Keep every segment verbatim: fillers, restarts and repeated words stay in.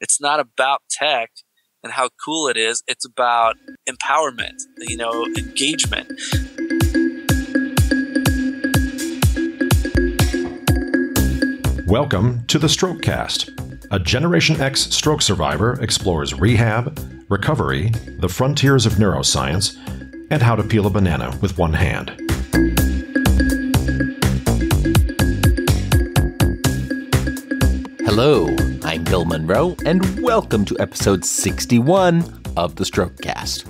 It's not about tech and how cool it is. It's about empowerment, you know, engagement. Welcome to the StrokeCast. A Generation X stroke survivor explores rehab, recovery, the frontiers of neuroscience, and how to peel a banana with one hand. Hello, I'm Bill Monroe, and welcome to episode sixty-one of the StrokeCast.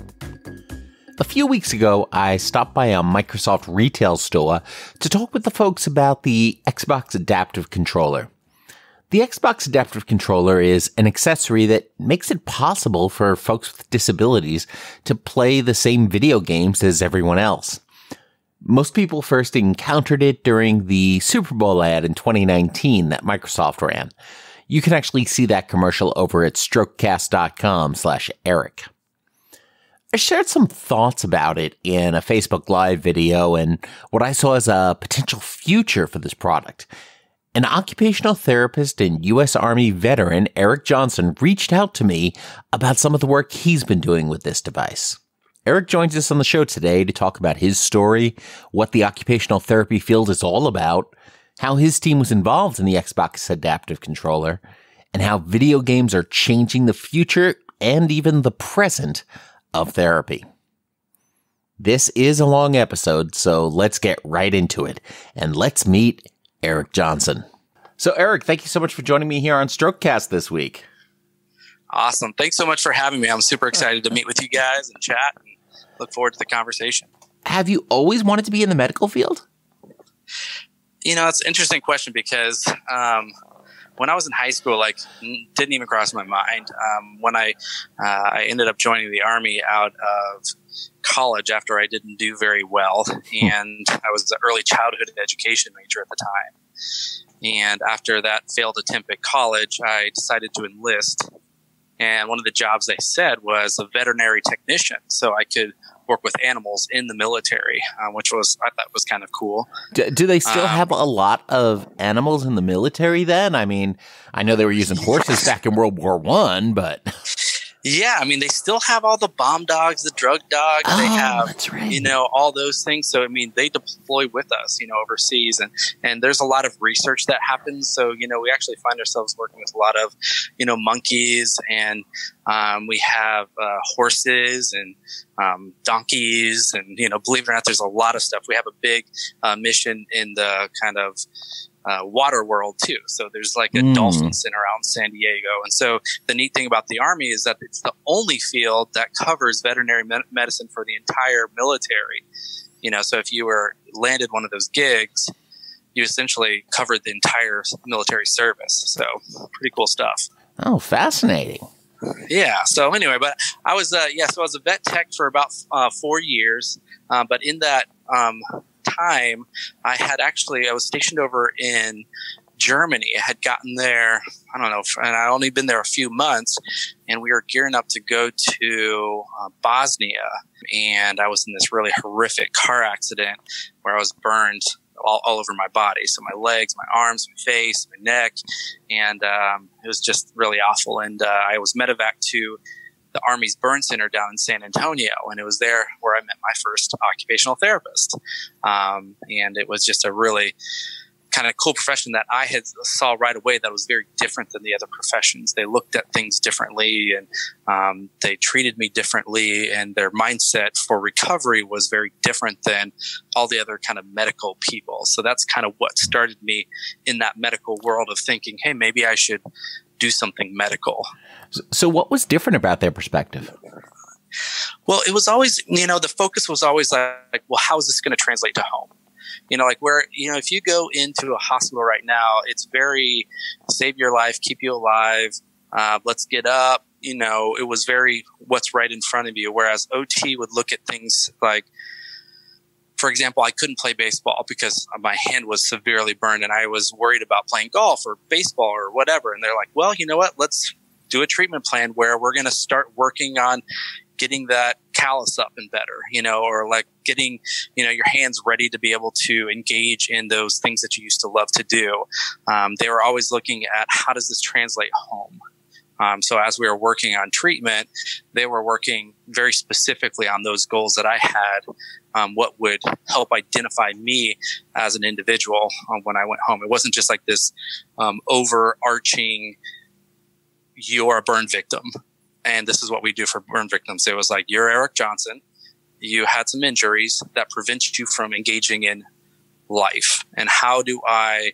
A few weeks ago, I stopped by a Microsoft retail store to talk with the folks about the Xbox Adaptive Controller. The Xbox Adaptive Controller is an accessory that makes it possible for folks with disabilities to play the same video games as everyone else. Most people first encountered it during the Super Bowl ad in twenty nineteen that Microsoft ran. You can actually see that commercial over at strokecast dot com slash Eric. I shared some thoughts about it in a Facebook Live video and what I saw as a potential future for this product. An occupational therapist and U S Army veteran, Erik Johnson, reached out to me about some of the work he's been doing with this device. Erik joins us on the show today to talk about his story, what the occupational therapy field is all about, how his team was involved in the Xbox Adaptive Controller, and how video games are changing the future and even the present of therapy. This is a long episode, so let's get right into it, and let's meet Erik Johnson. So, Erik, thank you so much for joining me here on StrokeCast this week. Awesome. Thanks so much for having me. I'm super excited to meet with you guys and chat, and look forward to the conversation. Have you always wanted to be in the medical field? You know, it's an interesting question because um, when I was in high school, like, didn't even cross my mind. Um, when I, uh, I ended up joining the Army out of college after I didn't do very well, and I was an early childhood education major at the time. And after that failed attempt at college, I decided to enlist, and one of the jobs they said was a veterinary technician, so I could work with animals in the military, um, which was I thought was kind of cool. Do, do they still um, have a lot of animals in the military then? I mean, I know they were using horses back in World War One, but... Yeah, I mean, they still have all the bomb dogs, the drug dogs. Oh, they have, that's right. You know, all those things. So, I mean, they deploy with us, you know, overseas. And, and there's a lot of research that happens. So, you know, we actually find ourselves working with a lot of, you know, monkeys. And um, we have uh, horses and um, donkeys. And, you know, believe it or not, there's a lot of stuff. We have a big uh, mission in the kind of Uh, water world too. So there's like a mm. dolphin center out in San Diego. And so the neat thing about the Army is that it's the only field that covers veterinary me medicine for the entire military. You know, so if you were landed one of those gigs, you essentially covered the entire military service. So pretty cool stuff. Oh, fascinating. Yeah. So anyway, but I was, uh, yeah, so I was a vet tech for about uh, four years. Uh, but in that, um, time, I had actually, I was stationed over in Germany. I had gotten there, I don't know, and I'd only been there a few months, and we were gearing up to go to uh, Bosnia, and I was in this really horrific car accident where I was burned all, all over my body. So my legs, my arms, my face, my neck, and um, it was just really awful. And uh, I was medevac to the Army's burn center down in San Antonio, and it was there where I met my first occupational therapist. Um, and it was just a really kind of cool profession that I had saw right away that was very different than the other professions. They looked at things differently, and um, they treated me differently, and their mindset for recovery was very different than all the other kind of medical people. So that's kind of what started me in that medical world of thinking, hey, maybe I should do something medical. So what was different about their perspective? Well, it was always, you know, the focus was always like, well, how is this going to translate to home? You know, like where, you know, if you go into a hospital right now, it's very save your life, keep you alive. Uh, let's get up. You know, it was very what's right in front of you. Whereas O T would look at things like, for example, I couldn't play baseball because my hand was severely burned and I was worried about playing golf or baseball or whatever. And they're like, well, you know what? Let's do a treatment plan where we're going to start working on getting that callus up and better, you know, or like getting, you know, your hands ready to be able to engage in those things that you used to love to do. Um, they were always looking at how does this translate home? Um, so as we were working on treatment, they were working very specifically on those goals that I had, um, what would help identify me as an individual um, when I went home. It wasn't just like this um, overarching, you're a burn victim, and this is what we do for burn victims. It was like, you're Erik Johnson. You had some injuries that prevent you from engaging in life. And how do I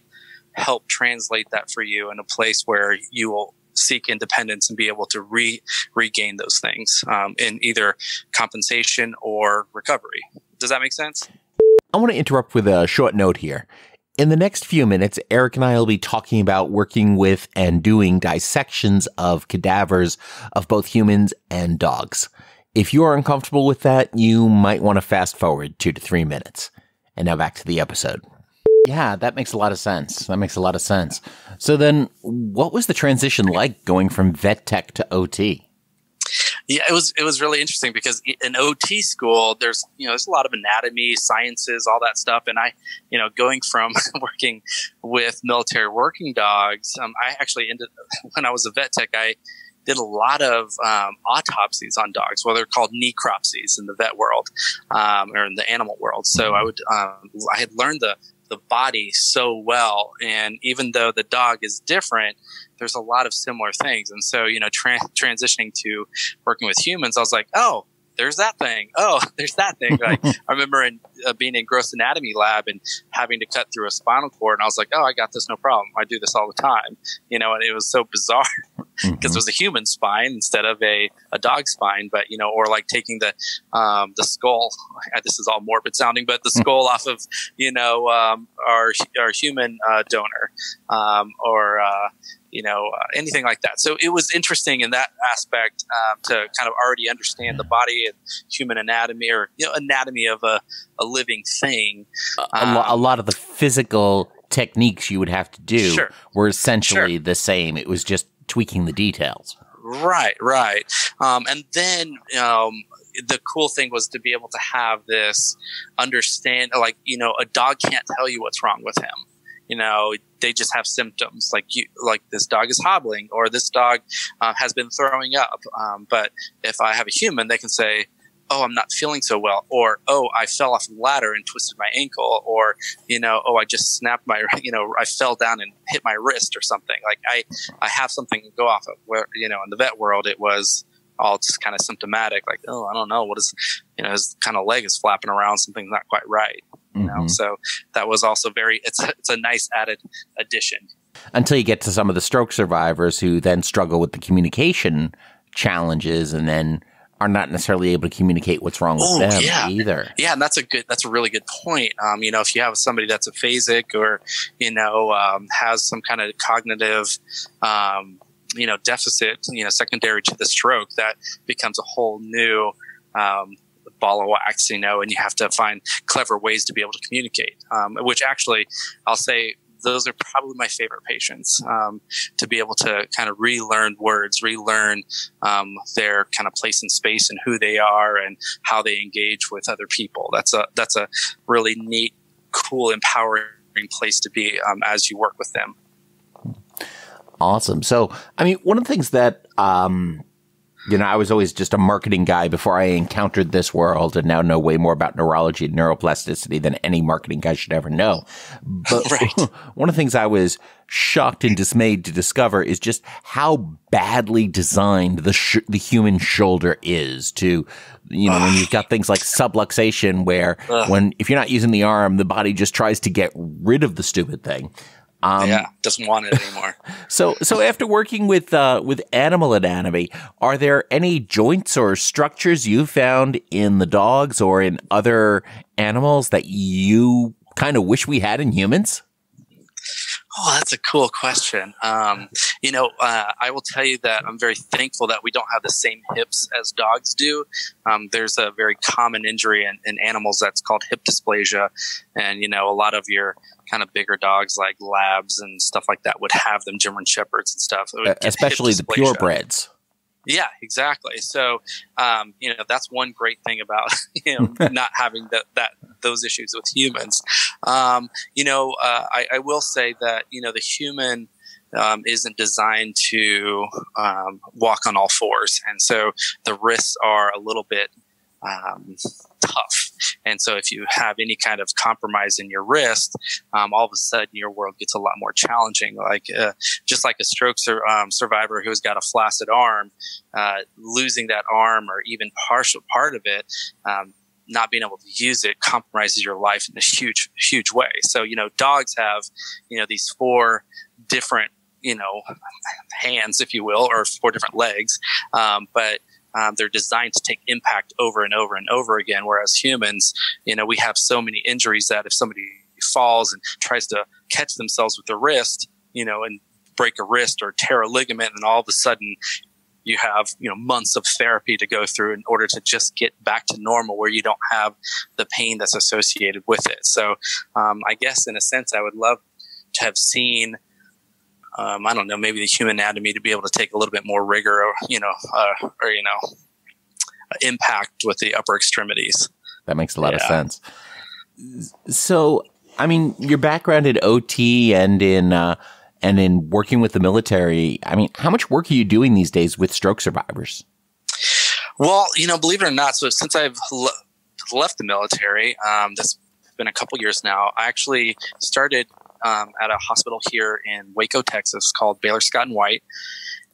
help translate that for you in a place where you will seek independence and be able to re regain those things um, in either compensation or recovery? Does that make sense? I want to interrupt with a short note here. In the next few minutes, Erik and I will be talking about working with and doing dissections of cadavers of both humans and dogs. If you are uncomfortable with that, you might want to fast forward two to three minutes. And now back to the episode. Yeah, that makes a lot of sense. That makes a lot of sense. So then what was the transition like going from vet tech to O T? Yeah, it was it was really interesting, because in O T school, there's, you know, there's a lot of anatomy, sciences, all that stuff. And I, you know, going from working with military working dogs, um, I actually ended when I was a vet tech, I did a lot of um, autopsies on dogs. Well, they're called necropsies in the vet world, um, or in the animal world. So I would um, I had learned the the body so well, and even though the dog is different, there's a lot of similar things. And so, you know, tra transitioning to working with humans, I was like, oh, there's that thing. Oh, there's that thing. Like, I remember in, uh, being in gross anatomy lab and having to cut through a spinal cord, and I was like, oh, I got this, no problem. I do this all the time, you know. And it was so bizarre because it was a human spine instead of a, a dog spine. But, you know, or like taking the um, the skull. This is all morbid sounding, but the skull off of, you know, um, our our human uh, donor, um, or uh, you know, uh, anything like that. So it was interesting in that aspect um, to kind of already understand the body and human anatomy, or, you know, anatomy of a, a living thing. Um, a, lo a lot of the physical techniques you would have to do sure. were essentially sure. the same. It was just tweaking the details. Right, right. Um, and then um, the cool thing was to be able to have this understand, like, you know, a dog can't tell you what's wrong with him. You know, they just have symptoms, like you, like this dog is hobbling, or this dog uh, has been throwing up. Um, but if I have a human, they can say, oh, I'm not feeling so well, or, oh, I fell off the ladder and twisted my ankle, or, you know, oh, I just snapped my, you know, I fell down and hit my wrist or something. Like I, I have something to go off of, where, you know, in the vet world, it was all just kind of symptomatic, like, oh, I don't know, what is, you know, his kind of leg is flapping around, something's not quite right. You know, mm-hmm. So that was also very, it's a, it's a nice added addition. Until you get to some of the stroke survivors who then struggle with the communication challenges, and then are not necessarily able to communicate what's wrong with oh, them yeah. either. Yeah, and that's a good, that's a really good point. Um, you know, if you have somebody that's aphasic, or, you know, um, has some kind of cognitive, um, you know, deficit, you know, secondary to the stroke, that becomes a whole new um ball of wax, you know, and you have to find clever ways to be able to communicate, um, which actually I'll say those are probably my favorite patients, um, to be able to kind of relearn words, relearn um, their kind of place in space and who they are and how they engage with other people. That's a, that's a really neat, cool, empowering place to be um, as you work with them. Awesome. So, I mean, one of the things that um, – you know, I was always just a marketing guy before I encountered this world, and now know way more about neurology and neuroplasticity than any marketing guy should ever know. But right. One of the things I was shocked and dismayed to discover is just how badly designed the sh the human shoulder is to, you know, when you've got things like subluxation, where Ugh. when if you're not using the arm, the body just tries to get rid of the stupid thing. Um, yeah, doesn't want it anymore. so, so after working with uh, with animal anatomy, are there any joints or structures you found in the dogs or in other animals that you kind of wish we had in humans? Oh, that's a cool question. Um, you know, uh, I will tell you that I'm very thankful that we don't have the same hips as dogs do. Um, there's a very common injury in, in animals that's called hip dysplasia. And, you know, a lot of your kind of bigger dogs like labs and stuff like that would have them, German shepherds and stuff. Uh, especially the purebreds. Yeah, exactly. So, um, you know, that's one great thing about, you know, not having that, that those issues with humans. Um, you know, uh, I, I will say that, you know, the human um, isn't designed to um, walk on all fours. And so the wrists are a little bit um, tough. And so if you have any kind of compromise in your wrist, um, all of a sudden your world gets a lot more challenging. Like uh, just like a stroke sur- um, survivor who's got a flaccid arm, uh, losing that arm or even partial part of it, um, not being able to use it compromises your life in a huge, huge way. So, you know, dogs have, you know, these four different, you know, hands, if you will, or four different legs. Um, but Um, they're designed to take impact over and over and over again. Whereas humans, you know, we have so many injuries that if somebody falls and tries to catch themselves with their wrist, you know, and break a wrist or tear a ligament, and all of a sudden you have, you know, months of therapy to go through in order to just get back to normal where you don't have the pain that's associated with it. So um, I guess in a sense, I would love to have seen Um, I don't know, maybe the human anatomy to be able to take a little bit more rigor, or, you know, uh, or, you know, impact with the upper extremities. That makes a lot yeah. of sense. So, I mean, your background in O T and in, uh, and in working with the military, I mean, how much work are you doing these days with stroke survivors? Well, you know, believe it or not, so since I've le- left the military, um, that's been a couple years now, I actually started Um, at a hospital here in Waco, Texas, called Baylor Scott and White,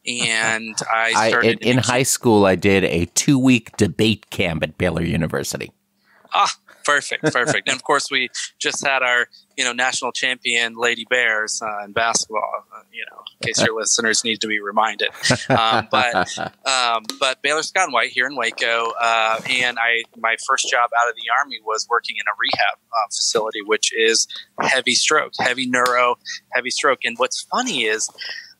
and I started I, in, in high school. I did a two-week debate camp at Baylor University. Ah, perfect, perfect. And of course, we just had our you know national champion Lady Bears uh, in basketball. Uh, you know, in case your listeners need to be reminded. Um, but um, but Baylor Scott and White here in Waco, uh, and I my first job out of the Army was working in a rehab uh, facility, which is heavy stroke, heavy neuro, heavy stroke. And what's funny is,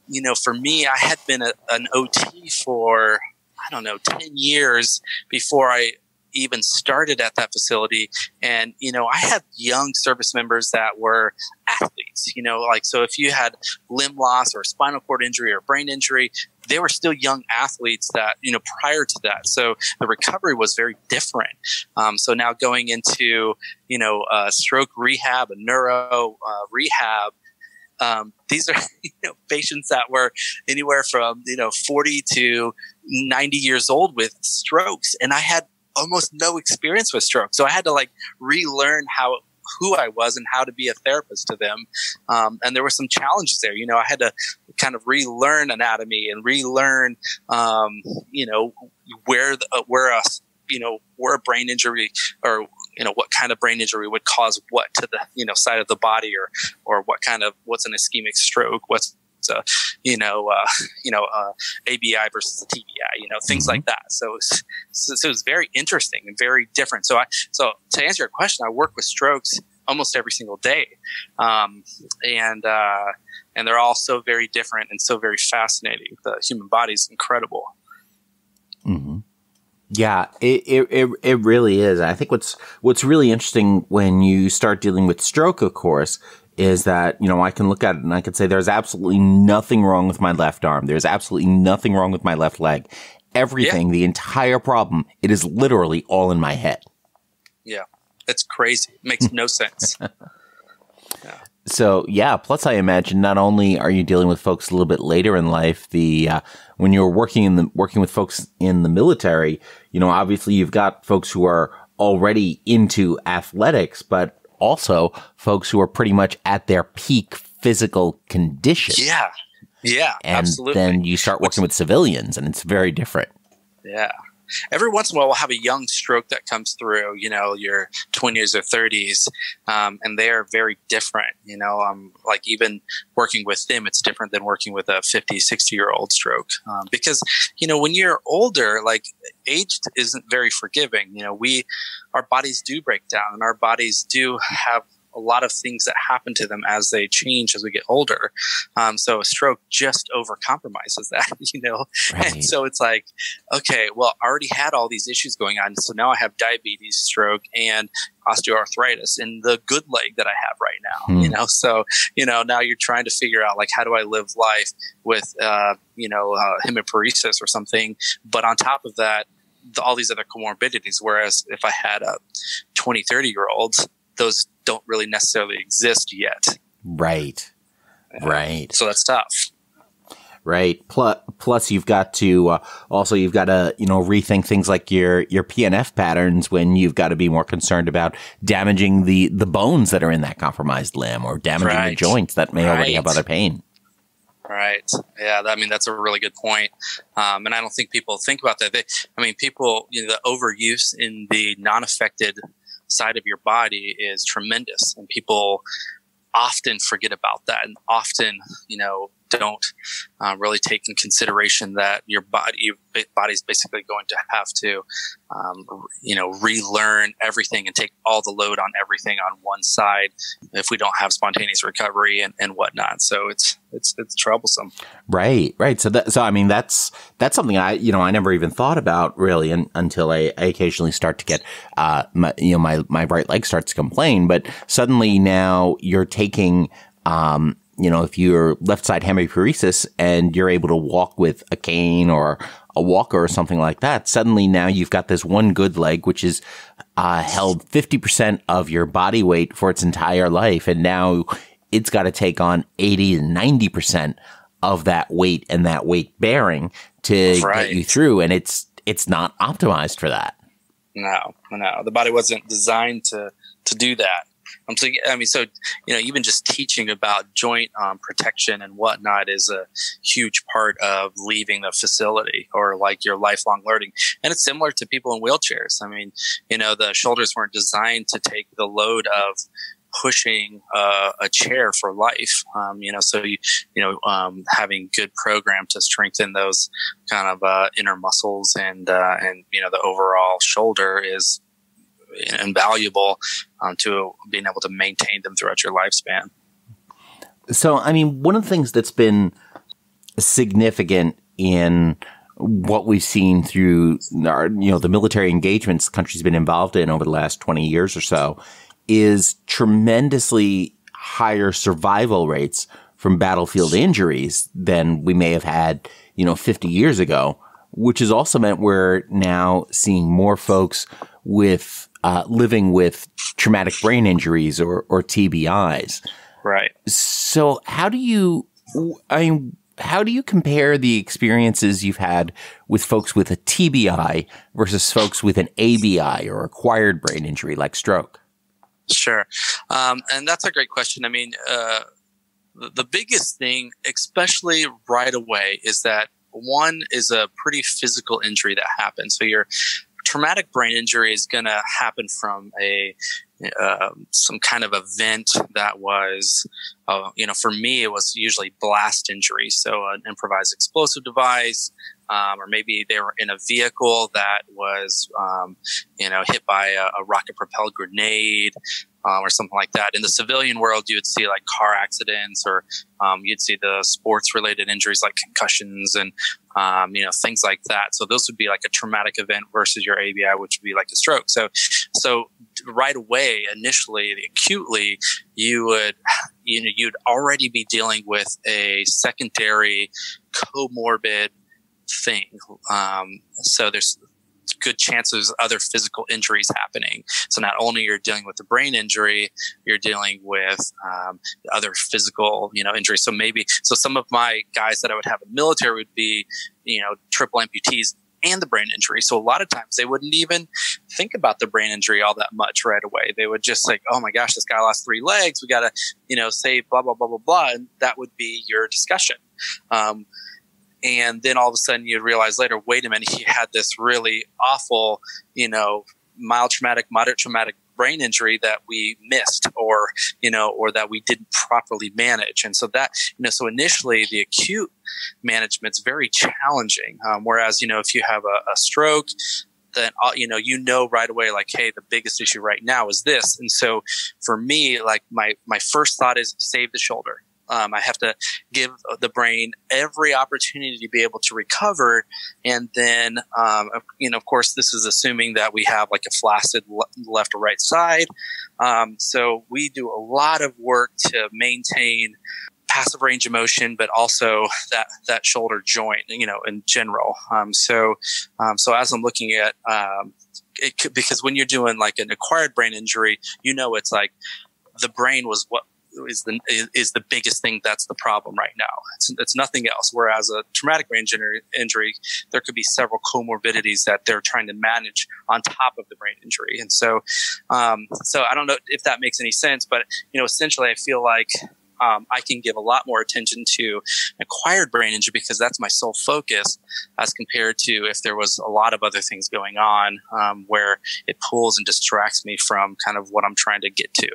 you know, for me, I had been a, an O T for I don't know ten years before I even started at that facility. And, you know, I had young service members that were athletes, you know, like, so if you had limb loss or spinal cord injury or brain injury, they were still young athletes that, you know, prior to that. So the recovery was very different. Um, so now going into, you know, uh, stroke rehab and neuro uh, rehab, um, these are you know, patients that were anywhere from, you know, forty to ninety years old with strokes. And I had almost no experience with stroke. So I had to like relearn how, who I was and how to be a therapist to them. Um, and there were some challenges there. You know, I had to kind of relearn anatomy and relearn, um, you know, where, the, uh, where a, you know, where a brain injury or, you know, what kind of brain injury would cause what to the, you know, side of the body or, or what kind of, what's an ischemic stroke, what's, Uh, you know, uh, you know, uh, A B I versus the T B I, you know, things like that. So, it was, so, so it was very interesting and very different. So, I, so to answer your question, I work with strokes almost every single day, um, and uh, and they're all so very different and so very fascinating. The human body is incredible. Mm-hmm. Yeah, it, it it really is. I think what's what's really interesting when you start dealing with stroke, of course, is that, you know, I can look at it and I can say there's absolutely nothing wrong with my left arm. There's absolutely nothing wrong with my left leg. Everything, yeah. The entire problem, it is literally all in my head. Yeah, that's crazy. It makes no sense. Yeah. So, yeah, plus I imagine not only are you dealing with folks a little bit later in life, the uh, when you're working in the working with folks in the military, you know, obviously you've got folks who are already into athletics, but also folks who are pretty much at their peak physical condition. Yeah. Yeah, and absolutely. And then you start working Which, with civilians and it's very different. Yeah. Every once in a while we'll have a young stroke that comes through, you know, your twenties or thirties, um, and they are very different. You know, um, like even working with them, it's different than working with a fifty, sixty-year-old stroke. Um, because, you know, when you're older, like age isn't very forgiving. You know, we our bodies do break down and our bodies do have a lot of things that happen to them as they change, as we get older. Um, so a stroke just overcompromises that, you know? Right. And so it's like, okay, well, I already had all these issues going on. So now I have diabetes, stroke, and osteoarthritis in the good leg that I have right now, hmm. you know? So, you know, now you're trying to figure out like, how do I live life with, uh, you know, uh, hemiparesis or something. But on top of that, the, all these other comorbidities. Whereas if I had a twenty, thirty year olds, those don't really necessarily exist yet. Right. Right. So that's tough. Right. Plus, plus you've got to uh, also you've got to, you know, rethink things like your your P N F patterns when you've got to be more concerned about damaging the the bones that are in that compromised limb or damaging right. the joints that may right. already have other pain. Right. Yeah. I mean, that's a really good point. Um, and I don't think people think about that. They, I mean, people, you know, the overuse in the non-affected side of your body is tremendous. And people often forget about that and often, you know, don't uh, really take in consideration that your body, your body's basically going to have to, um, you know, relearn everything and take all the load on everything on one side if we don't have spontaneous recovery and, and whatnot. So it's, it's, it's troublesome. Right. Right. So that, so I mean, that's, that's something I, you know, I never even thought about really in, until I, I occasionally start to get, uh, my, you know, my, my right leg starts to complain, but suddenly now you're taking, um, you know, if you're left side hemipleresis and you're able to walk with a cane or a walker or something like that, suddenly now you've got this one good leg, which is uh, held fifty percent of your body weight for its entire life. And now it's got to take on eighty to ninety percent of that weight and that weight bearing to right. get you through. And it's, it's not optimized for that. No, no, the body wasn't designed to, to do that. I'm thinking, I mean, so, you know, even just teaching about joint um, protection and whatnot is a huge part of leaving the facility or like your lifelong learning. And it's similar to people in wheelchairs. I mean, you know, the shoulders weren't designed to take the load of pushing uh, a chair for life. Um, you know, so, you, you know, um, having good program to strengthen those kind of uh, inner muscles and, uh, and, you know, the overall shoulder is invaluable um, to being able to maintain them throughout your lifespan. So, I mean, one of the things that's been significant in what we've seen through our, you know, the military engagements the country's been involved in over the last twenty years or so is tremendously higher survival rates from battlefield injuries than we may have had, you know, fifty years ago, which has also meant we're now seeing more folks with Uh, living with traumatic brain injuries or, or T B Is. Right. So how do you, I mean, how do you compare the experiences you've had with folks with a T B I versus folks with an A B I or acquired brain injury like stroke? Sure. Um, and that's a great question. I mean, uh, the biggest thing, especially right away, is that one is a pretty physical injury that happens. So you're traumatic brain injury is going to happen from a uh, some kind of event that was, uh, you know, for me, it was usually blast injury. So an improvised explosive device, um, or maybe they were in a vehicle that was, um, you know, hit by a, a rocket-propelled grenade uh, or something like that. In the civilian world, you would see like car accidents or um, you'd see the sports-related injuries like concussions and Um, you know, things like that. So those would be like a traumatic event versus your A B I, which would be like a stroke. So, so right away, initially, acutely, you would, you know, you'd already be dealing with a secondary comorbid thing. Um, so there's good chances of other physical injuries happening. So not only you're dealing with the brain injury, you're dealing with um, other physical, you know, injuries. So maybe, so some of my guys that I would have in the military would be, you know, triple amputees and the brain injury. So a lot of times they wouldn't even think about the brain injury all that much right away. They would just like, oh my gosh, this guy lost three legs. We got to, you know, say blah, blah, blah, blah, blah. And that would be your discussion. Um, And then all of a sudden you realize later, wait a minute, he had this really awful, you know, mild traumatic, moderate traumatic brain injury that we missed or, you know, or that we didn't properly manage. And so that, you know, so initially the acute management's very challenging. Um, whereas, you know, if you have a, a stroke, then, you know, you know right away, like, hey, the biggest issue right now is this. And so for me, like my, my first thought is save the shoulder. Um, I have to give the brain every opportunity to be able to recover. And then, um, you know, of course, this is assuming that we have like a flaccid le left or right side. Um, so we do a lot of work to maintain passive range of motion, but also that, that shoulder joint, you know, in general. Um, so, um, so as I'm looking at, um, it could, because when you're doing like an acquired brain injury, you know, it's like the brain was what is the is the biggest thing that's the problem right now. It's, it's nothing else. Whereas a traumatic brain injury, injury, there could be several comorbidities that they're trying to manage on top of the brain injury. And so, um, so I don't know if that makes any sense, but you know, essentially, I feel like um, I can give a lot more attention to acquired brain injury because that's my sole focus, as compared to if there was a lot of other things going on, um, where it pulls and distracts me from kind of what I'm trying to get to.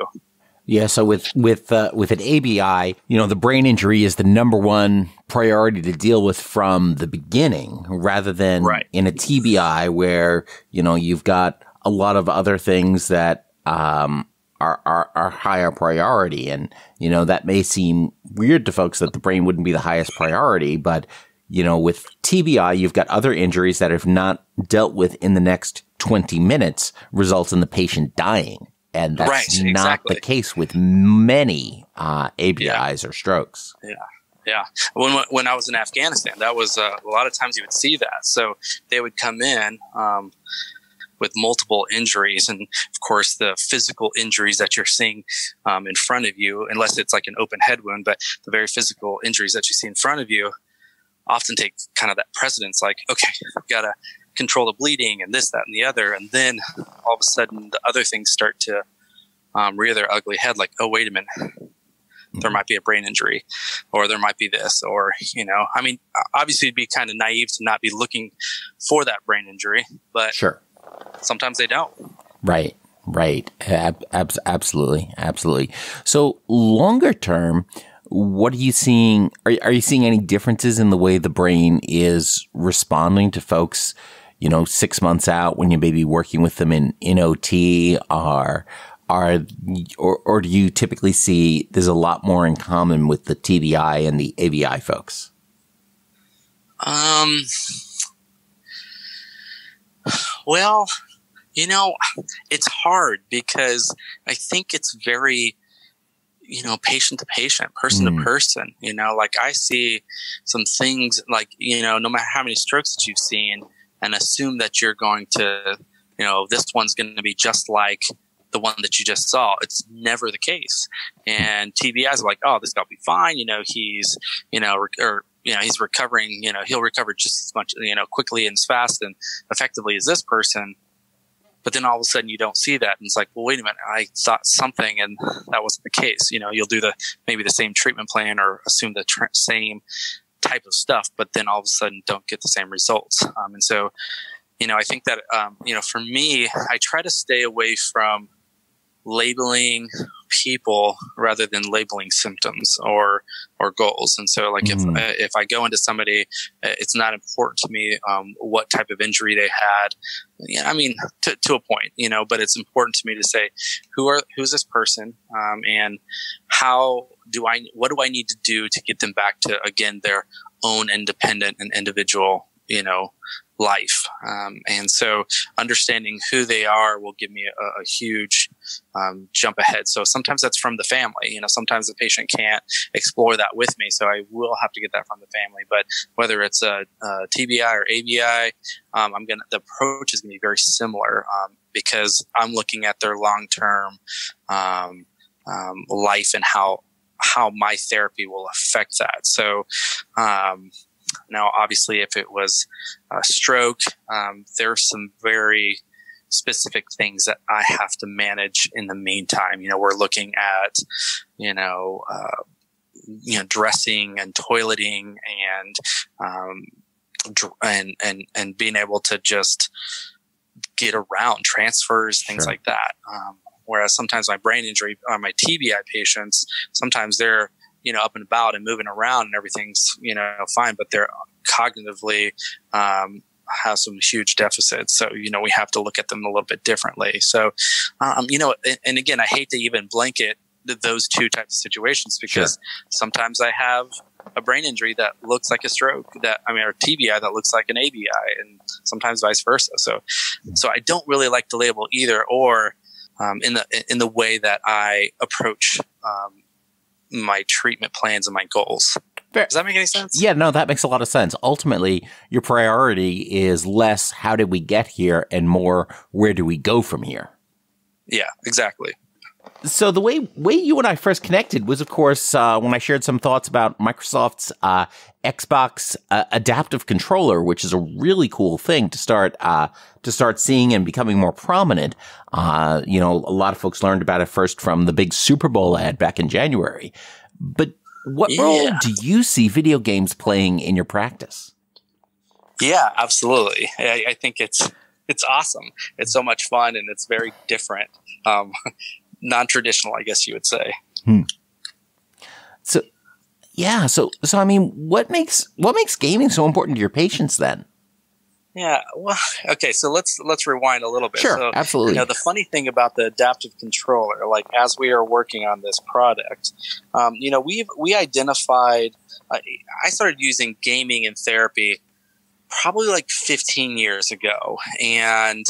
Yeah, so with with uh, with an A B I, you know, the brain injury is the number one priority to deal with from the beginning, rather than right. in a T B I where you know you've got a lot of other things that um, are, are are higher priority, and you know that may seem weird to folks that the brain wouldn't be the highest priority, but you know with T B I you've got other injuries that if not dealt with in the next twenty minutes results in the patient dying. And that's right, not exactly. the case with many uh, A B Is yeah. or strokes. Yeah, yeah. When when I was in Afghanistan, that was uh, a lot of times you would see that. So they would come in um, with multiple injuries, and of course the physical injuries that you're seeing um, in front of you, unless it's like an open head wound, but the very physical injuries that you see in front of you often take kind of that precedence. Like, okay, I've got to control the bleeding and this, that, and the other. And then all of a sudden the other things start to um, rear their ugly head. Like, oh, wait a minute, there might be a brain injury, or there might be this, or, you know, I mean, obviously it'd be kind of naive to not be looking for that brain injury, but sure, sometimes they don't. Right. Right. Ab- ab- absolutely. Absolutely. So longer term, what are you seeing? Are, are you seeing any differences in the way the brain is responding to folks, you know, six months out when you may be working with them in, in O T, are, are, or, or do you typically see there's a lot more in common with the T B I and the A B I folks? Um, well, you know, it's hard because I think it's very, you know, patient to patient, person mm. to person, you know, like I see some things like, you know, no matter how many strokes that you've seen, and assume that you're going to, you know, this one's going to be just like the one that you just saw. It's never the case. And T B Is are like, oh, this guy'll be fine. You know, he's, you know, re- or, you know, he's recovering, you know, he'll recover just as much, you know, quickly and as fast and effectively as this person. But then all of a sudden you don't see that. And it's like, well, wait a minute, I thought something and that wasn't the case. You know, you'll do the, maybe the same treatment plan or assume the tr- same type of stuff, but then all of a sudden don't get the same results. Um, and so, you know, I think that, um, you know, for me, I try to stay away from labeling people rather than labeling symptoms or, or goals. And so like mm-hmm. if, if I go into somebody, it's not important to me, um, what type of injury they had. Yeah, I mean, to, to a point, you know, but it's important to me to say, who are, who's this person? Um, and how do I, what do I need to do to get them back to, again, their own independent and individual, you know, life. Um, and so understanding who they are will give me a, a huge um, jump ahead. So sometimes that's from the family. You know, sometimes the patient can't explore that with me, so I will have to get that from the family. But whether it's a, a T B I or A B I, um, I'm gonna the approach is gonna be very similar um, because I'm looking at their long term um, um, life and how how my therapy will affect that. So. Um, Now, obviously, if it was a stroke, um, there are some very specific things that I have to manage in the meantime. You know, we're looking at, you know, uh, you know, dressing and toileting and um, dr- and and and being able to just get around transfers, things sure. like that. Um, whereas sometimes my brain injury, uh, my T B I patients, sometimes they're you know, up and about and moving around and everything's, you know, fine, but they're cognitively, um, have some huge deficits. So, you know, we have to look at them a little bit differently. So, um, you know, and, and again, I hate to even blanket th- those two types of situations because sure. sometimes I have a brain injury that looks like a stroke that, I mean, or T B I that looks like an A B I and sometimes vice versa. So, so I don't really like to label either or, um, in the, in the way that I approach, um, my treatment plans and my goals. Fair. Does that make any sense? Yeah, no, that makes a lot of sense. Ultimately, your priority is less how did we get here and more where do we go from here? Yeah, exactly. So the way way you and I first connected was, of course, uh, when I shared some thoughts about Microsoft's uh, Xbox uh, Adaptive Controller, which is a really cool thing to start uh, to start seeing and becoming more prominent. Uh, you know, a lot of folks learned about it first from the big Super Bowl ad back in January. But what yeah. role do you see video games playing in your practice? Yeah, absolutely. I, I think it's it's awesome. It's so much fun, and it's very different. Um, non-traditional, I guess you would say. Hmm. So, yeah. So, so I mean, what makes what makes gaming so important to your patients then? Yeah. Well, okay. So let's let's rewind a little bit. Sure. So, absolutely. You know, the funny thing about the adaptive controller, like as we are working on this product, um, you know, we've we identified. Uh, I started using gaming in therapy probably like fifteen years ago, and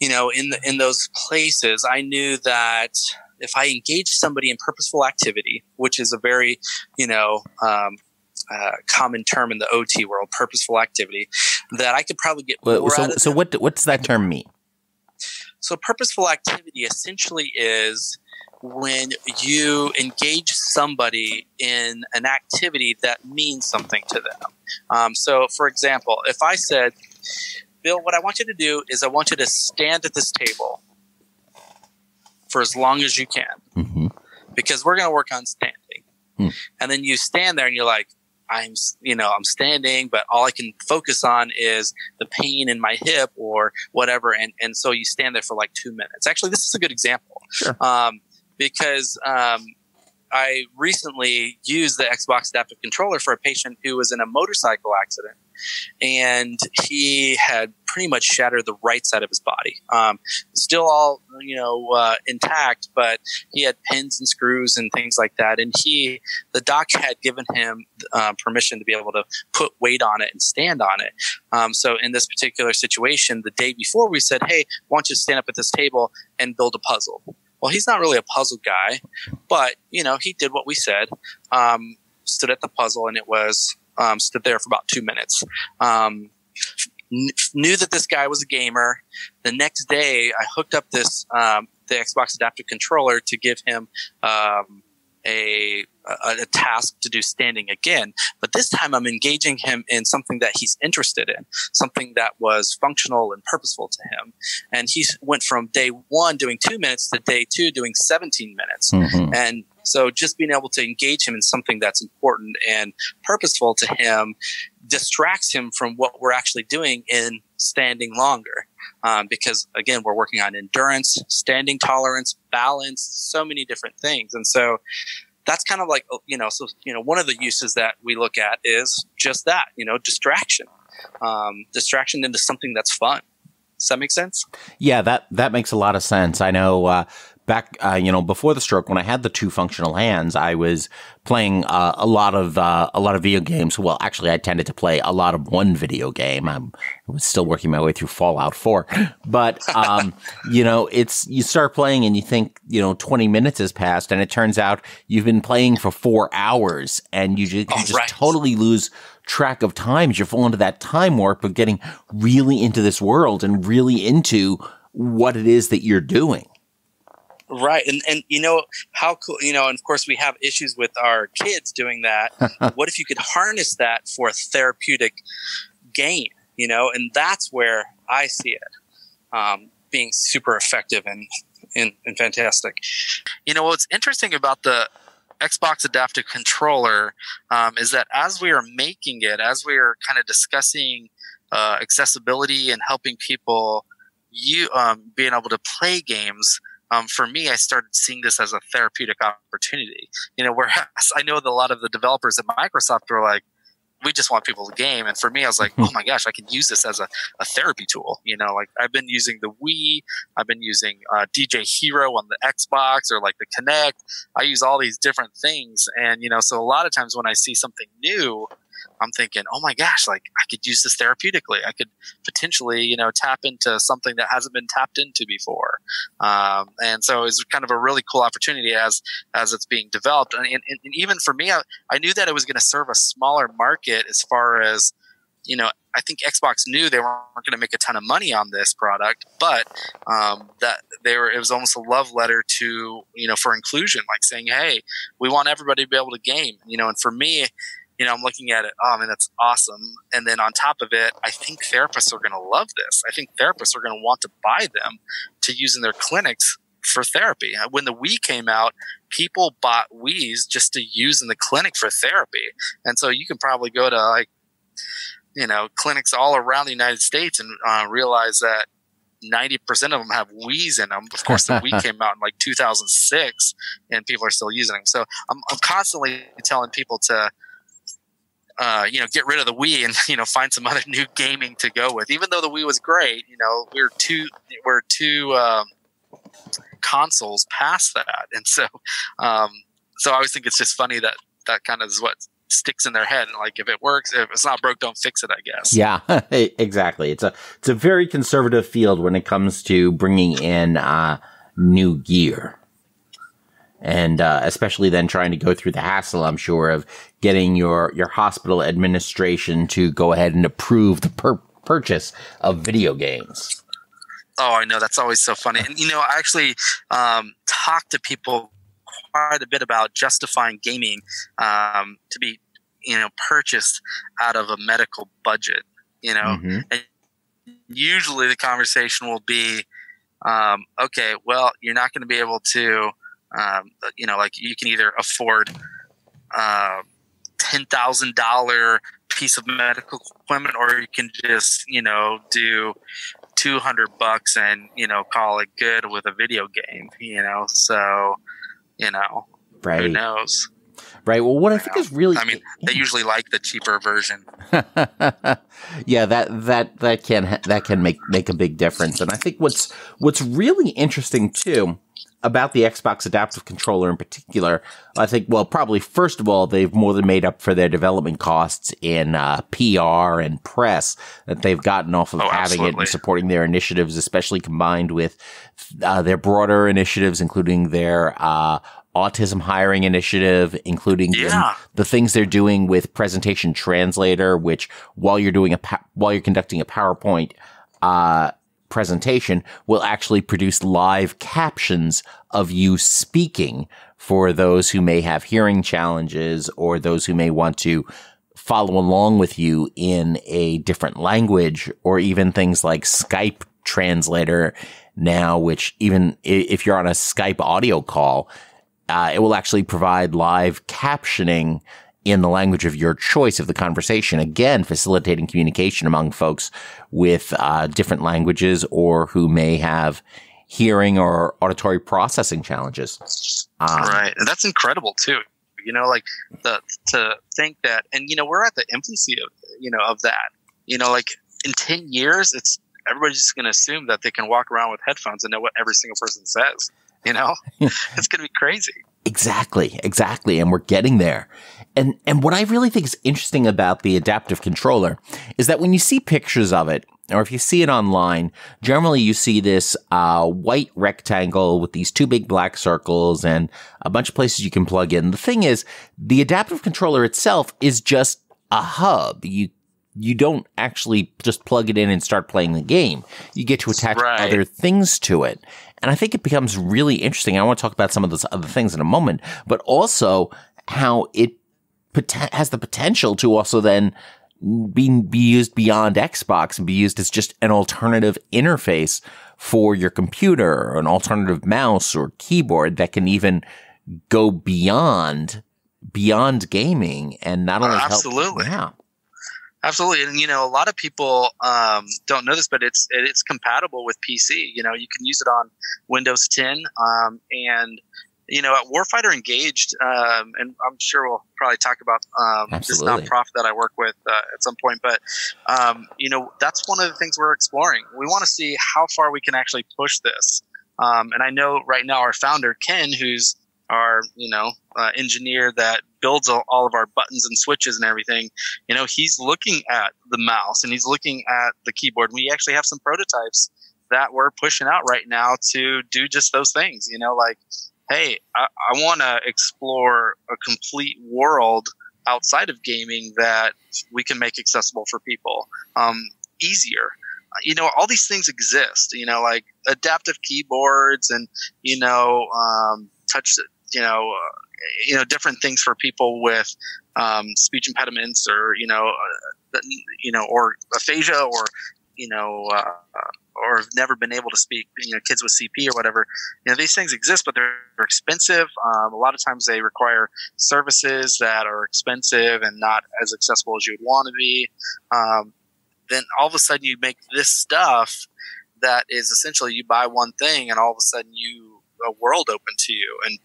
you know, in the, in those places, I knew that if I engaged somebody in purposeful activity, which is a very, you know, um, uh, common term in the O T world, purposeful activity, that I could probably get more well, so, out of So them. what what does that term mean? So purposeful activity essentially is when you engage somebody in an activity that means something to them. Um, so, for example, if I said, Bill, what I want you to do is I want you to stand at this table for as long as you can, mm-hmm. because we're going to work on standing. Mm. And then you stand there and you're like, I'm, you know, I'm standing, but all I can focus on is the pain in my hip or whatever. And, and so you stand there for like two minutes. Actually, this is a good example. Sure. um, because um, I recently used the Xbox Adaptive Controller for a patient who was in a motorcycle accident. And he had pretty much shattered the right side of his body. Um, still all, you know, uh, intact, but he had pins and screws and things like that. And he, the doc had given him uh, permission to be able to put weight on it and stand on it. Um, so in this particular situation, the day before we said, hey, why don't you stand up at this table and build a puzzle? Well, he's not really a puzzle guy, but, you know, he did what we said, um, stood at the puzzle, and it was... Um, stood there for about two minutes. Um, kn knew that this guy was a gamer. The next day, I hooked up this um, the Xbox Adaptive Controller to give him um, a, a a task to do standing again. But this time, I'm engaging him in something that he's interested in, something that was functional and purposeful to him. And he went from day one doing two minutes to day two doing seventeen minutes. Mm-hmm. And so just being able to engage him in something that's important and purposeful to him distracts him from what we're actually doing in standing longer. Um, because, again, we're working on endurance, standing tolerance, balance, so many different things. And so that's kind of like, you know, so, you know, one of the uses that we look at is just that, you know, distraction, um, distraction into something that's fun. Does that make sense? Yeah, that, that makes a lot of sense. I know, uh, Back, uh, you know, before the stroke, when I had the two functional hands, I was playing uh, a lot of uh, a lot of video games. Well, actually, I tended to play a lot of one video game. I'm, I was still working my way through Fallout four, but um, you know, it's you start playing and you think you know twenty minutes has passed, and it turns out you've been playing for four hours, and you just, you just right. totally lose track of time. You fall into that time warp of getting really into this world and really into what it is that you're doing. Right. And, and you know, how cool, you know, and of course we have issues with our kids doing that. What if you could harness that for a therapeutic gain, you know, and that's where I see it um, being super effective and, and, and fantastic. You know, what's interesting about the Xbox Adaptive Controller um, is that as we are making it, as we are kind of discussing uh, accessibility and helping people you um, being able to play games, Um, for me, I started seeing this as a therapeutic opportunity. You know, whereas I know that a lot of the developers at Microsoft were like, we just want people to game. And for me, I was like, oh my gosh, I can use this as a, a therapy tool. You know, like I've been using the Wii, I've been using uh, D J Hero on the Xbox or like the Kinect. I use all these different things. And, you know, so a lot of times when I see something new, I'm thinking, oh my gosh, like I could use this therapeutically. I could potentially, you know, tap into something that hasn't been tapped into before. Um, and so it's kind of a really cool opportunity as, as it's being developed. And, and, and even for me, I, I knew that it was going to serve a smaller market as far as, you know, I think Xbox knew they weren't going to make a ton of money on this product, but um, that they were. It was almost a love letter to, you know, for inclusion, like saying, "Hey, we want everybody to be able to game." You know, and for me, you know, I'm looking at it. Oh man, that's awesome! And then on top of it, I think therapists are going to love this. I think therapists are going to want to buy them to use in their clinics for therapy. When the Wii came out, people bought Wii's just to use in the clinic for therapy. And so you can probably go to like, you know, clinics all around the United States and uh, realize that ninety percent of them have Wii's in them. Of course, the Wii came out in like two thousand six and people are still using them. So I'm, I'm constantly telling people to, uh, you know, get rid of the Wii and, you know, find some other new gaming to go with, even though the Wii was great. You know, we're too, we're too, um, consoles past that. And so um so I always think it's just funny that that kind of is what sticks in their head, and like, if it works, if it's not broke, don't fix it, I guess. Yeah, exactly. It's a it's a very conservative field when it comes to bringing in uh new gear, and uh especially then trying to go through the hassle, I'm sure, of getting your your hospital administration to go ahead and approve the per purchase of video games. Oh, I know. That's always so funny. And, you know, I actually um, talk to people quite a bit about justifying gaming um, to be, you know, purchased out of a medical budget, you know. Mm-hmm. And usually the conversation will be, um, okay, well, you're not going to be able to, um, you know, like you can either afford uh, ten thousand dollar piece of medical equipment, or you can just, you know, do – two hundred bucks and, you know, call it good with a video game, you know, so, you know, right. Who knows? Right. Well, what I, I think know. is really, I mean, they usually like the cheaper version. Yeah, that, that, that can, that can make, make a big difference. And I think what's, what's really interesting too about the Xbox Adaptive Controller in particular, I think, well, probably first of all, they've more than made up for their development costs in uh, P R and press that they've gotten off of oh, having absolutely. it and supporting their initiatives, especially combined with uh, their broader initiatives, including their uh, autism hiring initiative, including yeah. the things they're doing with Presentation Translator, which while you're doing a while you're conducting a PowerPoint uh, presentation will actually produce live captions of you speaking for those who may have hearing challenges or those who may want to follow along with you in a different language, or even things like Skype Translator now, which even if you're on a Skype audio call, uh, it will actually provide live captioning in the language of your choice of the conversation, again, facilitating communication among folks with uh, different languages or who may have hearing or auditory processing challenges. Um, right. And that's incredible too. You know, like the, to think that, and you know, we're at the infancy of, you know, of that, you know, like in ten years, it's everybody's just going to assume that they can walk around with headphones and know what every single person says, you know, it's going to be crazy. Exactly, exactly. And we're getting there. And and what I really think is interesting about the adaptive controller is that when you see pictures of it, or if you see it online, generally you see this uh, white rectangle with these two big black circles and a bunch of places you can plug in. The thing is, the adaptive controller itself is just a hub. You you don't actually just plug it in and start playing the game. You get to attach right. other things to it. And I think it becomes really interesting. I want to talk about some of those other things in a moment, but also how it has the potential to also then be, be used beyond Xbox and be used as just an alternative interface for your computer, or an alternative mouse or keyboard that can even go beyond beyond gaming and not only oh, absolutely. help. Yeah. Absolutely. And, you know, a lot of people um, don't know this, but it's it's compatible with P C. You know, you can use it on Windows ten. Um, and, you know, at Warfighter Engaged, um, and I'm sure we'll probably talk about um, this nonprofit that I work with uh, at some point. But, um, you know, that's one of the things we're exploring. We want to see how far we can actually push this. Um, and I know right now our founder, Ken, who's our, you know, uh, engineer that builds all of our buttons and switches and everything, you know, he's looking at the mouse and he's looking at the keyboard. We actually have some prototypes that we're pushing out right now to do just those things, you know, like, hey, I, I want to explore a complete world outside of gaming that we can make accessible for people um, easier. You know, all these things exist, you know, like adaptive keyboards and, you know, um, touch, you know, uh, you know, different things for people with um, speech impediments or, you know, uh, you know, or aphasia or, you know, uh, or have never been able to speak, you know, kids with C P or whatever. You know, these things exist, but they're expensive. Um, a lot of times they require services that are expensive and not as accessible as you'd want to be. Um, then all of a sudden you make this stuff that is essentially you buy one thing and all of a sudden you a world open to you. And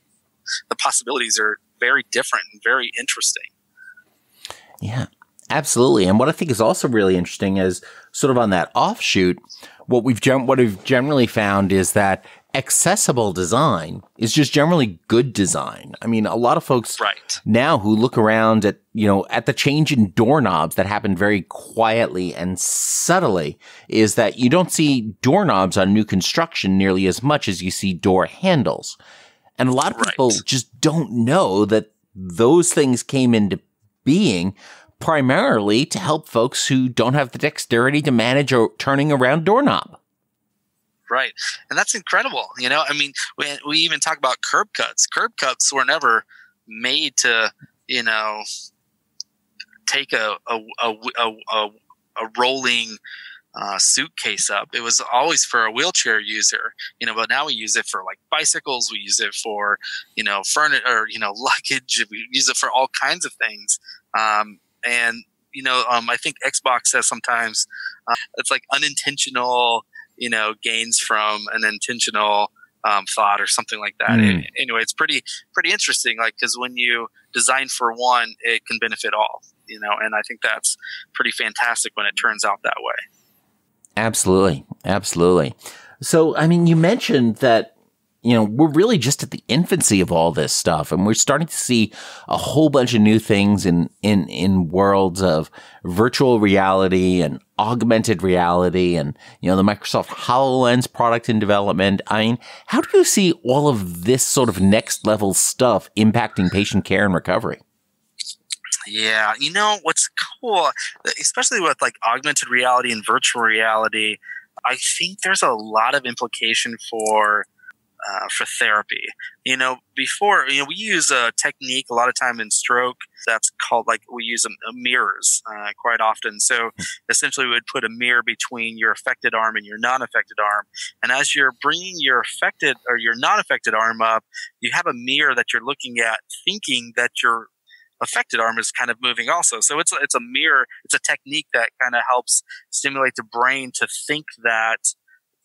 the possibilities are very different and very interesting. Yeah, absolutely. And what I think is also really interesting is sort of on that offshoot, what we've, what we've generally found is that accessible design is just generally good design. I mean, a lot of folks right now who look around at, you know, at the change in doorknobs that happened very quietly and subtly is that you don't see doorknobs on new construction nearly as much as you see door handles. And a lot of people right just don't know that those things came into being primarily to help folks who don't have the dexterity to manage a turning around doorknob. Right. And that's incredible. You know, I mean, we, we even talk about curb cuts. Curb cuts were never made to, you know, take a, a, a, a, a, a rolling uh, suitcase up. It was always for a wheelchair user, you know, but now we use it for like bicycles. We use it for, you know, furniture, or, you know, luggage. We use it for all kinds of things. Um, and, you know, um, I think Xbox says sometimes uh, it's like unintentional, you know, gains from an intentional um, thought or something like that. Mm. It, anyway, it's pretty, pretty interesting. Like, cause when you design for one, it can benefit all, you know, and I think that's pretty fantastic when it turns out that way. Absolutely. Absolutely. So, I mean, you mentioned that, you know, we're really just at the infancy of all this stuff, and we're starting to see a whole bunch of new things in, in, in worlds of virtual reality and augmented reality and, you know, the Microsoft HoloLens product in development. I mean, how do you see all of this sort of next level stuff impacting patient care and recovery? Yeah. You know, what's cool, especially with like augmented reality and virtual reality, I think there's a lot of implication for Uh, for therapy. You know, before, you know, we use a technique a lot of time in stroke that's called, like, we use a, a mirrors uh, quite often. So essentially we would put a mirror between your affected arm and your non-affected arm. And as you're bringing your affected or your non-affected arm up, you have a mirror that you're looking at thinking that your affected arm is kind of moving also. So it's, it's a mirror. It's a technique that kind of helps stimulate the brain to think that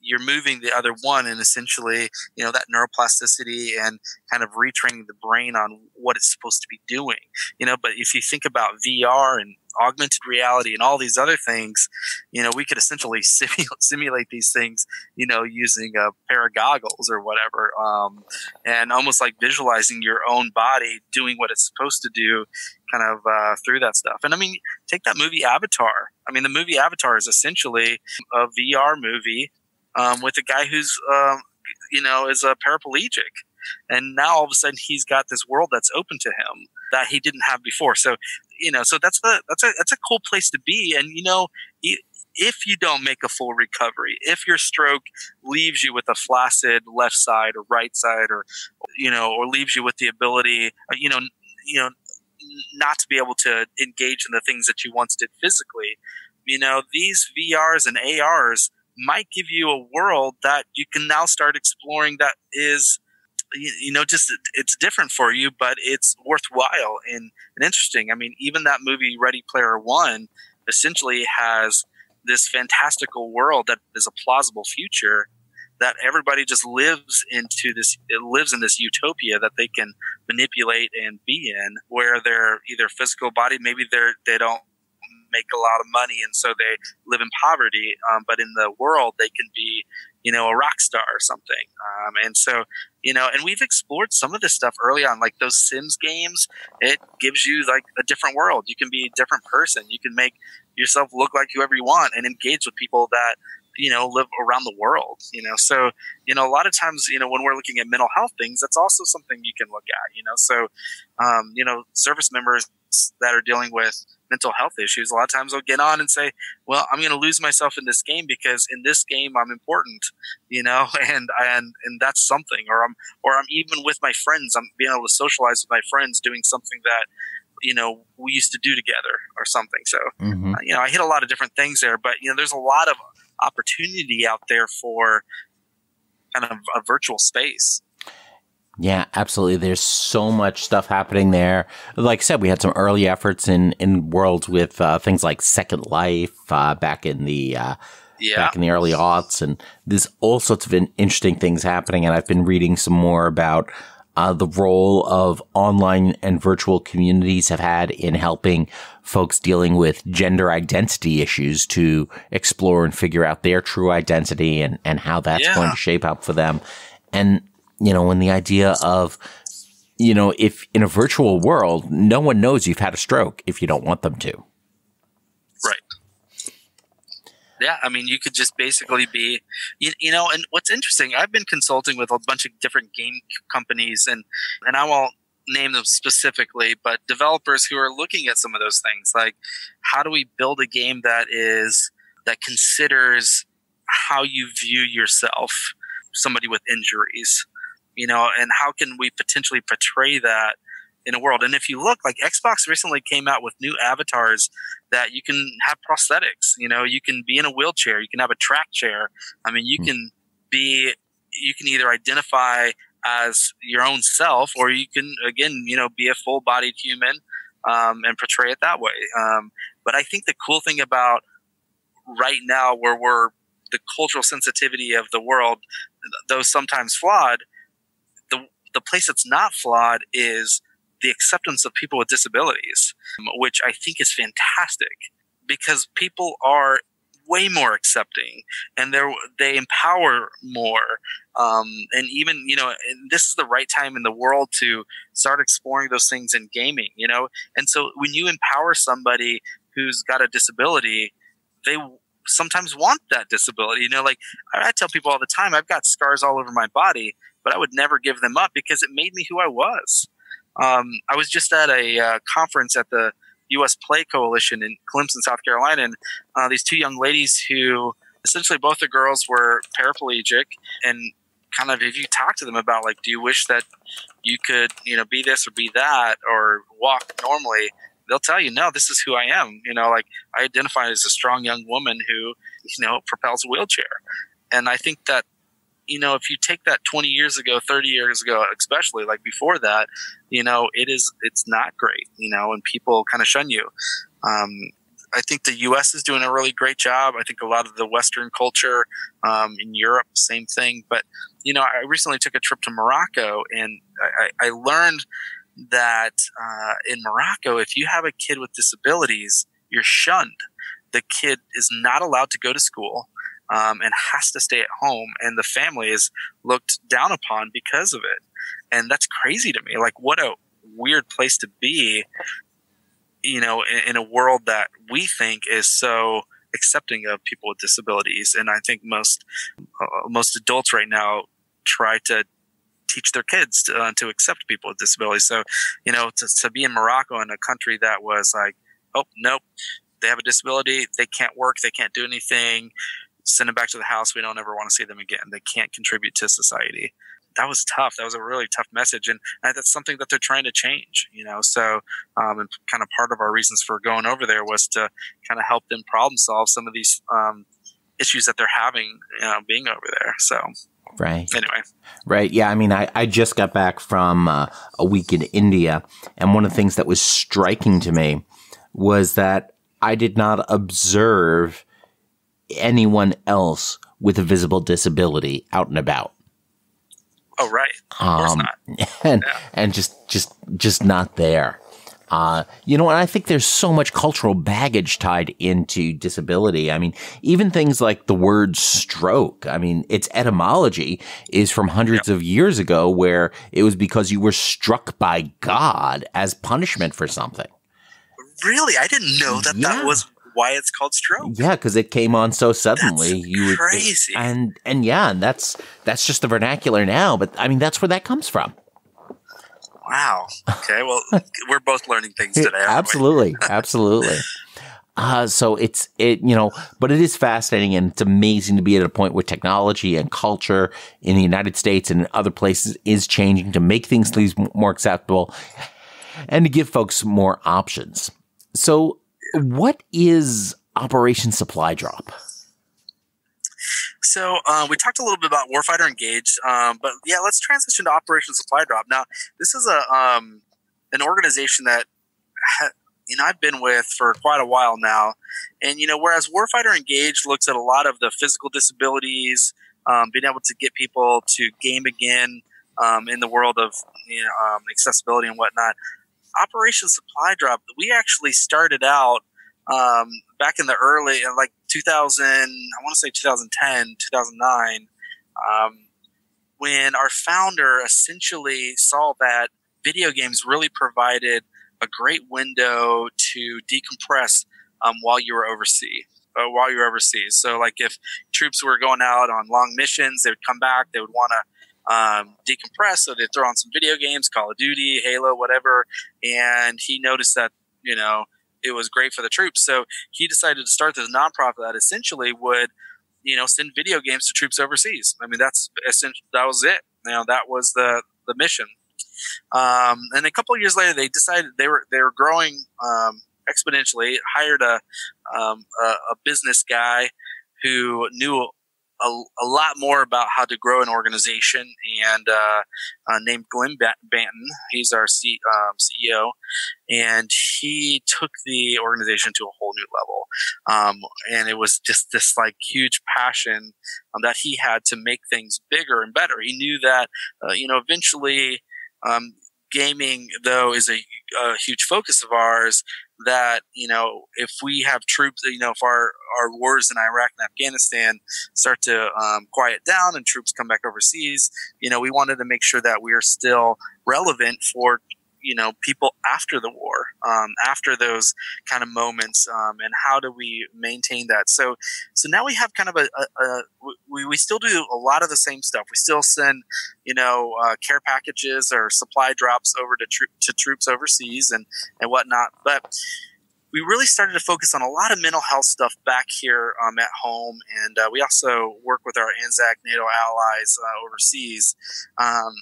you're moving the other one, and essentially, you know, that neuroplasticity and kind of retraining the brain on what it's supposed to be doing, you know. But if you think about V R and augmented reality and all these other things, you know, we could essentially simu simulate these things, you know, using a pair of goggles or whatever, um, and almost like visualizing your own body doing what it's supposed to do kind of uh, through that stuff. And I mean, take that movie Avatar. I mean, the movie Avatar is essentially a V R movie Um, with a guy who's, um, you know, is a paraplegic. And now all of a sudden he's got this world that's open to him that he didn't have before. So, you know, so that's a, that's a, that's a cool place to be. And, you know, if you don't make a full recovery, if your stroke leaves you with a flaccid left side or right side, or, you know, or leaves you with the ability, you know, you know, not to be able to engage in the things that you once did physically, you know, these V Rs and A Rs might give you a world that you can now start exploring that is, you, you know, just it's different for you, but it's worthwhile and, and interesting. I mean, even that movie Ready Player One essentially has this fantastical world that is a plausible future that everybody just lives into this, it lives in this utopia that they can manipulate and be in, where they're either physical body, maybe they're, they don't make a lot of money and so they live in poverty, um, but in the world they can be, you know, a rock star or something, um, and so, you know, and we've explored some of this stuff early on, like those Sims games. It gives you like a different world. You can be a different person, you can make yourself look like whoever you want and engage with people that, you know, live around the world, you know. So, you know, a lot of times, you know, when we're looking at mental health things, that's also something you can look at, you know. So, um, you know, service members that are dealing with mental health issues, a lot of times they'll get on and say, well, I'm going to lose myself in this game because in this game I'm important, you know, and, and, and that's something, or I'm, or I'm even with my friends, I'm being able to socialize with my friends doing something that, you know, we used to do together or something. So, mm-hmm. uh, you know, I hit a lot of different things there, but you know, there's a lot of opportunity out there for kind of a virtual space. Yeah, absolutely. There's so much stuff happening there. Like I said, we had some early efforts in, in worlds with uh, things like Second Life uh, back in the uh, yeah. back in the early aughts, and there's all sorts of interesting things happening. And I've been reading some more about uh, the role of online and virtual communities have had in helping folks dealing with gender identity issues to explore and figure out their true identity and and how that's yeah. going to shape up for them. And you know, when the idea of, you know, if in a virtual world, no one knows you've had a stroke if you don't want them to. Right. Yeah. I mean, you could just basically be, you, you know, and what's interesting, I've been consulting with a bunch of different game companies, and, and I won't name them specifically, but developers who are looking at some of those things, like how do we build a game that is, that considers how you view yourself, somebody with injuries. You know, and how can we potentially portray that in a world? And if you look, like Xbox recently came out with new avatars that you can have prosthetics. You know, you can be in a wheelchair, you can have a track chair. I mean, you can be, you can either identify as your own self, or you can, again, you know, be a full-bodied human um, and portray it that way. Um, but I think the cool thing about right now, where we're the cultural sensitivity of the world, though sometimes flawed, the place that's not flawed is the acceptance of people with disabilities, which I think is fantastic because people are way more accepting and they they empower more. Um, and even, you know, and this is the right time in the world to start exploring those things in gaming, you know? And so when you empower somebody who's got a disability, they sometimes want that disability. You know, like I tell people all the time, I've got scars all over my body, but I would never give them up because it made me who I was. Um, I was just at a uh, conference at the U S Play Coalition in Clemson, South Carolina, and uh, these two young ladies who essentially both the girls were paraplegic, and kind of if you talk to them about like, do you wish that you could, you know, be this or be that or walk normally, they'll tell you, no, this is who I am. You know, like I identify as a strong young woman who, you know, propels a wheelchair. And I think that, you know, if you take that twenty years ago, thirty years ago, especially like before that, you know, it is, it's not great, you know, and people kind of shun you. Um, I think the U S is doing a really great job. I think a lot of the Western culture um, in Europe, same thing. But, you know, I recently took a trip to Morocco, and I, I learned that uh, in Morocco, if you have a kid with disabilities, you're shunned. The kid is not allowed to go to school. Um, and has to stay at home, and the family is looked down upon because of it. And that's crazy to me. Like, what a weird place to be, you know, in, in a world that we think is so accepting of people with disabilities. And I think most, uh, most adults right now try to teach their kids to, uh, to accept people with disabilities. So, you know, to, to be in Morocco, in a country that was like, oh, nope, they have a disability. They can't work. They can't do anything. Send them back to the house. We don't ever want to see them again. They can't contribute to society. That was tough. That was a really tough message. And that's something that they're trying to change, you know? So, um, and kind of part of our reasons for going over there was to kind of help them problem solve some of these, um, issues that they're having, you know, being over there. So, right. Anyway. Right. Yeah. I mean, I, I just got back from uh, a week in India. And one of the things that was striking to me was that I did not observe anyone else with a visible disability out and about. Oh, right. Of course um, not. And, yeah. and just, just, just not there. Uh, you know, and I think there's so much cultural baggage tied into disability. I mean, even things like the word stroke, I mean, its etymology is from hundreds yep. of years ago, where it was because you were struck by God as punishment for something. Really? I didn't know that yeah. that was why it's called stroke. Yeah, because it came on so suddenly. That's you would, crazy. And and yeah, and that's that's just the vernacular now. But I mean, that's where that comes from. Wow. Okay. Well, we're both learning things today. Aren't absolutely. We? Absolutely. Uh, so it's, it, you know, but it is fascinating, and it's amazing to be at a point where technology and culture in the United States and other places is changing to make things more acceptable and to give folks more options. So what is Operation Supply Drop? So uh, we talked a little bit about Warfighter Engaged, um, but yeah, let's transition to Operation Supply Drop. Now, this is a um, an organization that ha you know I've been with for quite a while now, and you know whereas Warfighter Engaged looks at a lot of the physical disabilities, um, being able to get people to game again um, in the world of you know um, accessibility and whatnot. Operation Supply Drop, we actually started out. Um, back in the early, like two thousand, I want to say two thousand ten, two thousand nine, um, when our founder essentially saw that video games really provided a great window to decompress um, while you were overseas. Uh, while you were overseas, so like if troops were going out on long missions, they would come back, they would want to um, decompress, so they'd throw on some video games, Call of Duty, Halo, whatever. And he noticed that you know. It was great for the troops. So he decided to start this nonprofit that essentially would, you know, send video games to troops overseas. I mean, that's essentially, that was it. You know, that was the, the mission. Um, and a couple of years later, they decided they were, they were growing, um, exponentially, hired a, um, a, a business guy who knew a, a lot more about how to grow an organization, and uh, uh, named Glenn Banton. He's our C um, C E O, and he took the organization to a whole new level. Um, and it was just this like huge passion um, that he had to make things bigger and better. He knew that uh, you know eventually um, gaming, though, is a, a huge focus of ours. That, you know, if we have troops, you know, if our, our wars in Iraq and Afghanistan start to um, quiet down and troops come back overseas, you know, we wanted to make sure that we are still relevant for, you know, people after the war, um, after those kind of moments, um, and how do we maintain that? So, so now we have kind of a, a, a we, we still do a lot of the same stuff. We still send, you know, uh, care packages or supply drops over to, tro to troops overseas and, and whatnot. But we really started to focus on a lot of mental health stuff back here um, at home. And uh, we also work with our ANZAC NATO allies uh, overseas. Um,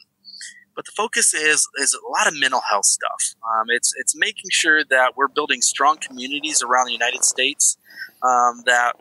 But the focus is is a lot of mental health stuff. Um, it's it's making sure that we're building strong communities around the United States, um, that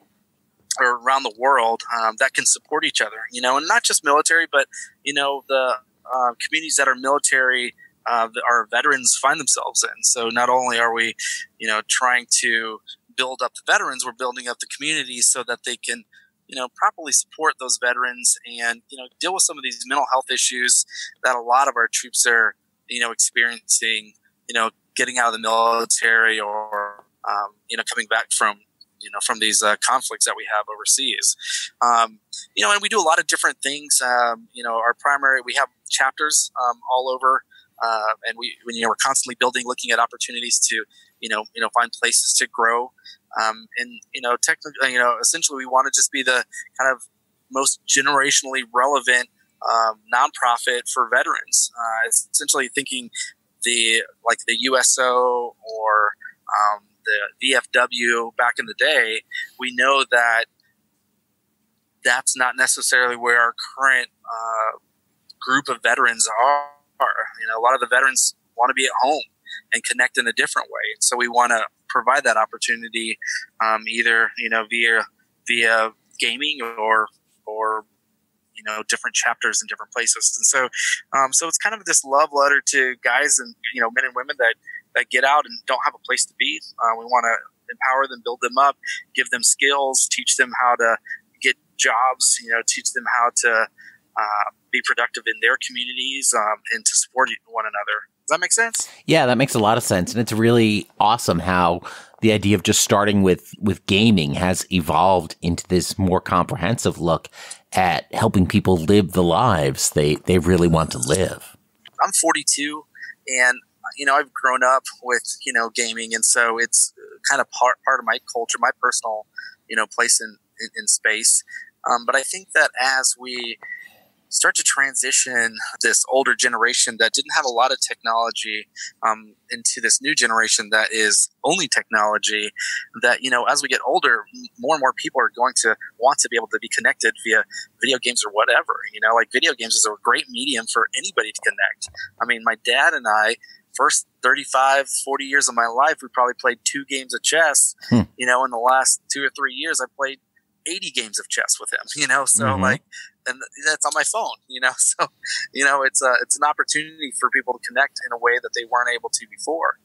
or around the world, um, that can support each other. You know, and not just military, but you know the uh, communities that are military, uh, that our veterans find themselves in. So not only are we, you know, trying to build up the veterans, we're building up the communities so that they can, you know, properly support those veterans and, you know, deal with some of these mental health issues that a lot of our troops are, you know, experiencing, you know, getting out of the military or, um, you know, coming back from, you know, from these uh, conflicts that we have overseas. Um, you know, and we do a lot of different things. Um, you know, our primary, we have chapters um, all over. Uh, and we, you know, we're constantly building, looking at opportunities to, you know, you know, find places to grow. Um, and, you know, technically, you know, essentially we want to just be the kind of most generationally relevant um, nonprofit for veterans. Uh, essentially thinking the, like the U S O or um, the V F W back in the day, we know that that's not necessarily where our current uh, group of veterans are. You know, a lot of the veterans want to be at home and connect in a different way. So we want to provide that opportunity, um, either, you know, via, via gaming or, or, you know, different chapters in different places. And so, um, so it's kind of this love letter to guys and, you know, men and women that, that get out and don't have a place to be. Uh, we want to empower them, build them up, give them skills, teach them how to get jobs, you know, teach them how to, uh, be productive in their communities, um, and to support one another. Does that make sense? Yeah, that makes a lot of sense. And it's really awesome how the idea of just starting with, with gaming has evolved into this more comprehensive look at helping people live the lives they, they really want to live. I'm forty-two, and you know, I've grown up with, you know, gaming. And so it's kind of part, part of my culture, my personal, you know, place in, in, in space. Um, but I think that as we start to transition this older generation that didn't have a lot of technology um, into this new generation that is only technology, that, you know, as we get older, more and more people are going to want to be able to be connected via video games or whatever. You know, like video games is a great medium for anybody to connect. I mean, my dad and I, first thirty-five, forty years of my life, we probably played two games of chess. Hmm. You know, in the last two or three years, I played eighty games of chess with him, you know, so mm-hmm. like, and that's on my phone, you know, so, you know, it's a, it's an opportunity for people to connect in a way that they weren't able to before.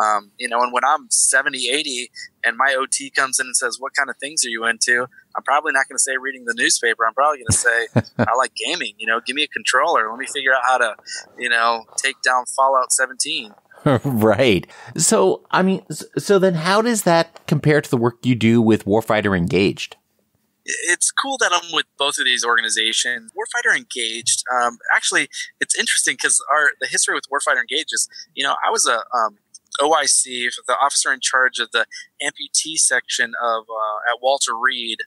Um, you know, and when I'm seventy, eighty and my O T comes in and says, what kind of things are you into? I'm probably not going to say reading the newspaper. I'm probably going to say, I like gaming, you know, give me a controller. Let me figure out how to, you know, take down Fallout seventeen. Right. So, I mean, so then how does that compare to the work you do with Warfighter Engaged? It's cool that I'm with both of these organizations. Warfighter Engaged, um, actually, it's interesting because our the history with Warfighter Engaged is, you know, I was a um, O I C, the officer in charge of the amputee section of uh, at Walter Reed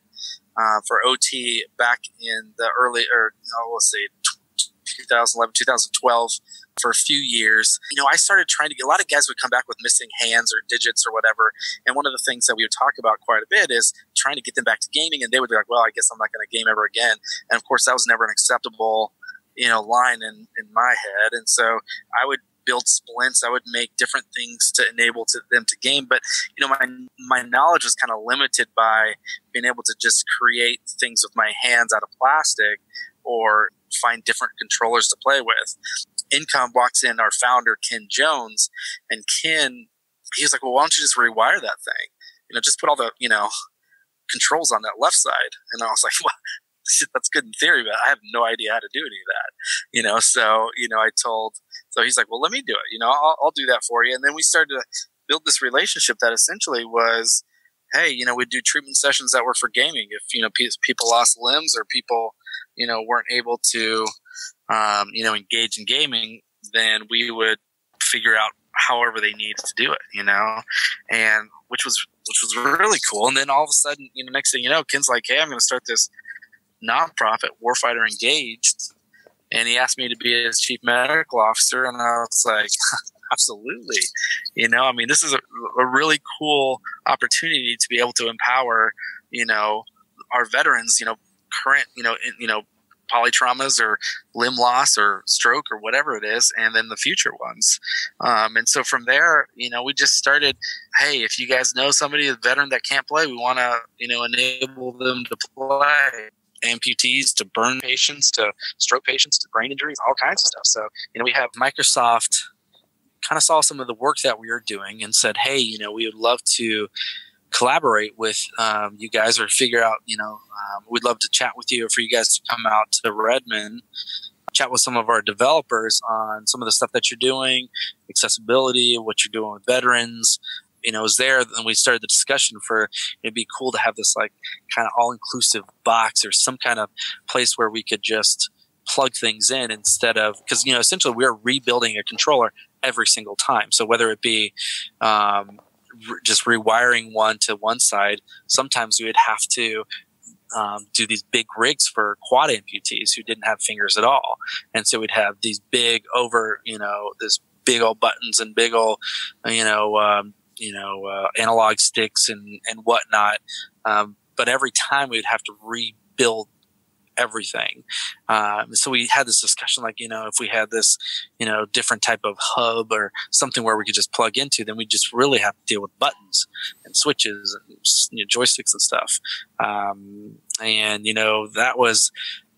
uh, for O T back in the early, or no, let's say twenty eleven, twenty twelve for a few years. You know, I started trying to get, a lot of guys would come back with missing hands or digits or whatever. And one of the things that we would talk about quite a bit is trying to get them back to gaming. And they would be like, well, I guess I'm not going to game ever again. And of course, that was never an acceptable, you know, line in, in my head. And so I would build splints. I would make different things to enable to them to game. But, you know, my, my knowledge was kind of limited by being able to just create things with my hands out of plastic or find different controllers to play with. Income walks in, our founder, Ken Jones, and Ken, he was like, well, why don't you just rewire that thing? You know, just put all the, you know, controls on that left side. And I was like, well, that's good in theory, but I have no idea how to do any of that. You know, so, you know, I told, so he's like, well, let me do it. You know, I'll, I'll do that for you. And then we started to build this relationship that essentially was, hey, you know, we'd do treatment sessions that were for gaming. If, you know, pe- people lost limbs or people, you know, weren't able to, um, you know, engage in gaming, then we would figure out however they needed to do it, you know, and which was, which was really cool. And then all of a sudden, you know, next thing you know, Ken's like, hey, I'm going to start this nonprofit, Warfighter Engaged. And he asked me to be his chief medical officer. And I was like, absolutely. You know, I mean, this is a, a really cool opportunity to be able to empower, you know, our veterans, you know, current, you know, in, you know, polytraumas or limb loss or stroke or whatever it is, and then the future ones. Um, and so from there, you know, we just started, hey, if you guys know somebody, a veteran that can't play, we want to, you know, enable them to play. Amputees to burn patients to stroke patients to brain injuries, all kinds of stuff. So, you know, we have Microsoft kind of saw some of the work that we were doing and said, hey, you know, we would love to collaborate with um, you guys or figure out, you know, um, we'd love to chat with you or for you guys to come out to Redmond, chat with some of our developers on some of the stuff that you're doing, accessibility, what you're doing with veterans. You know, it was there. Then we started the discussion for, it'd be cool to have this like kind of all-inclusive box or some kind of place where we could just plug things in instead of, because, you know, essentially we're rebuilding a controller every single time. So whether it be, um, just rewiring one to one side, sometimes we would have to um, do these big rigs for quad amputees who didn't have fingers at all. And so we'd have these big over, you know, this big old buttons and big old, you know, um, you know, uh, analog sticks and, and whatnot. Um, but every time we'd have to rebuild everything. Um, so we had this discussion, like, you know, if we had this, you know, different type of hub or something where we could just plug into, then we just really have to deal with buttons and switches and, you know, joysticks and stuff. Um, and, you know, that was,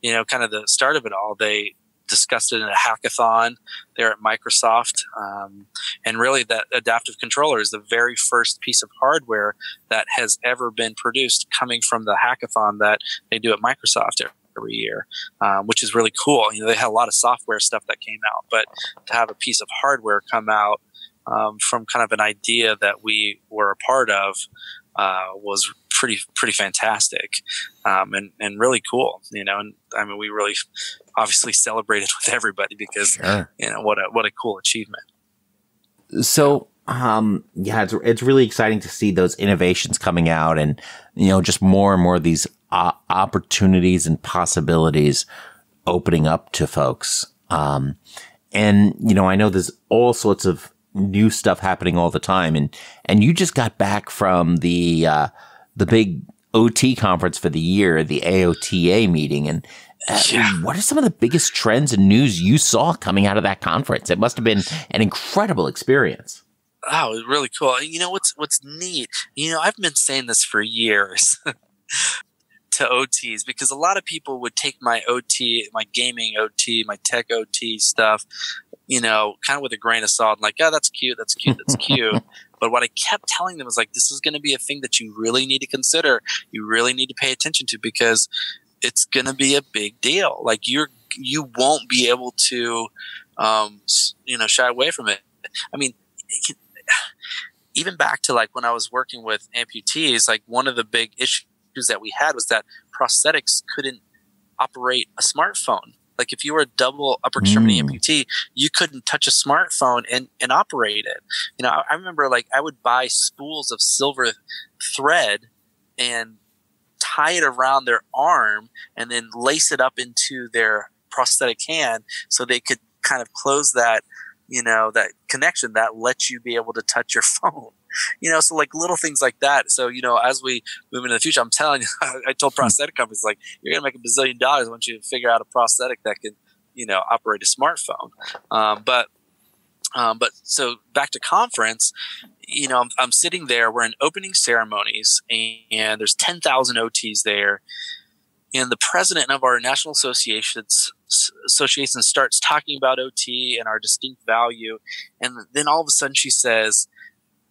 you know, kind of the start of it all. They discussed it in a hackathon there at Microsoft. Um, and really that adaptive controller is the very first piece of hardware that has ever been produced coming from the hackathon that they do at Microsoft every year, um, which is really cool. You know, they had a lot of software stuff that came out, but to have a piece of hardware come out um, from kind of an idea that we were a part of uh, was pretty pretty fantastic, um, and and really cool. You know, and I mean, we really obviously celebrated with everybody because sure. You know what a what a cool achievement. So. Um, yeah, it's, it's really exciting to see those innovations coming out and, you know, just more and more of these uh, opportunities and possibilities opening up to folks. Um, and, you know, I know there's all sorts of new stuff happening all the time. And, and you just got back from the, uh, the big O T conference for the year, the A O T A meeting. And uh, yeah. what are some of the biggest trends and news you saw coming out of that conference? It must have been an incredible experience. Oh, it was really cool. You know, what's, what's neat, you know, I've been saying this for years to O Ts, because a lot of people would take my O T, my gaming O T, my tech O T stuff, you know, kind of with a grain of salt, like, oh, that's cute, that's cute, that's cute. But what I kept telling them was like, this is going to be a thing that you really need to consider. You really need to pay attention to, because it's going to be a big deal. Like you're, you won't be able to, um, you know, shy away from it. I mean, it, even back to like when I was working with amputees, like one of the big issues that we had was that prosthetics couldn't operate a smartphone. Like if you were a double upper extremity mm. amputee, you couldn't touch a smartphone and, and operate it. You know, I, I remember like I would buy spools of silver thread and tie it around their arm and then lace it up into their prosthetic hand so they could kind of close that, you know, that connection that lets you be able to touch your phone. You know, so like little things like that. So, you know, as we move into the future, I'm telling you, I told prosthetic companies, like, you're going to make a bazillion dollars once you figure out a prosthetic that can, you know, operate a smartphone. Um, but, um, but so back to conference, you know, I'm, I'm sitting there, we're in opening ceremonies, and, and there's ten thousand O Ts there. And the president of our national associations association starts talking about O T and our distinct value. And then all of a sudden she says,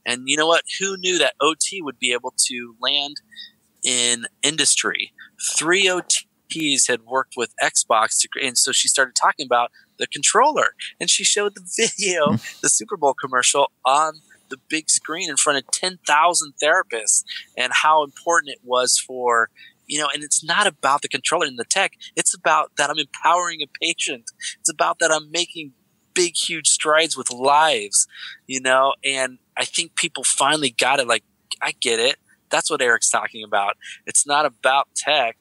and you know what? Who knew that O T would be able to land in industry? Three O Ts had worked with Xbox, to, and so she started talking about the controller. And she showed the video, the Super Bowl commercial, on the big screen in front of ten thousand therapists, and how important it was for, you know, and it's not about the controller and the tech. It's about that I'm empowering a patient. It's about that I'm making big, huge strides with lives, you know, and I think people finally got it. Like, I get it. That's what Erik's talking about. It's not about tech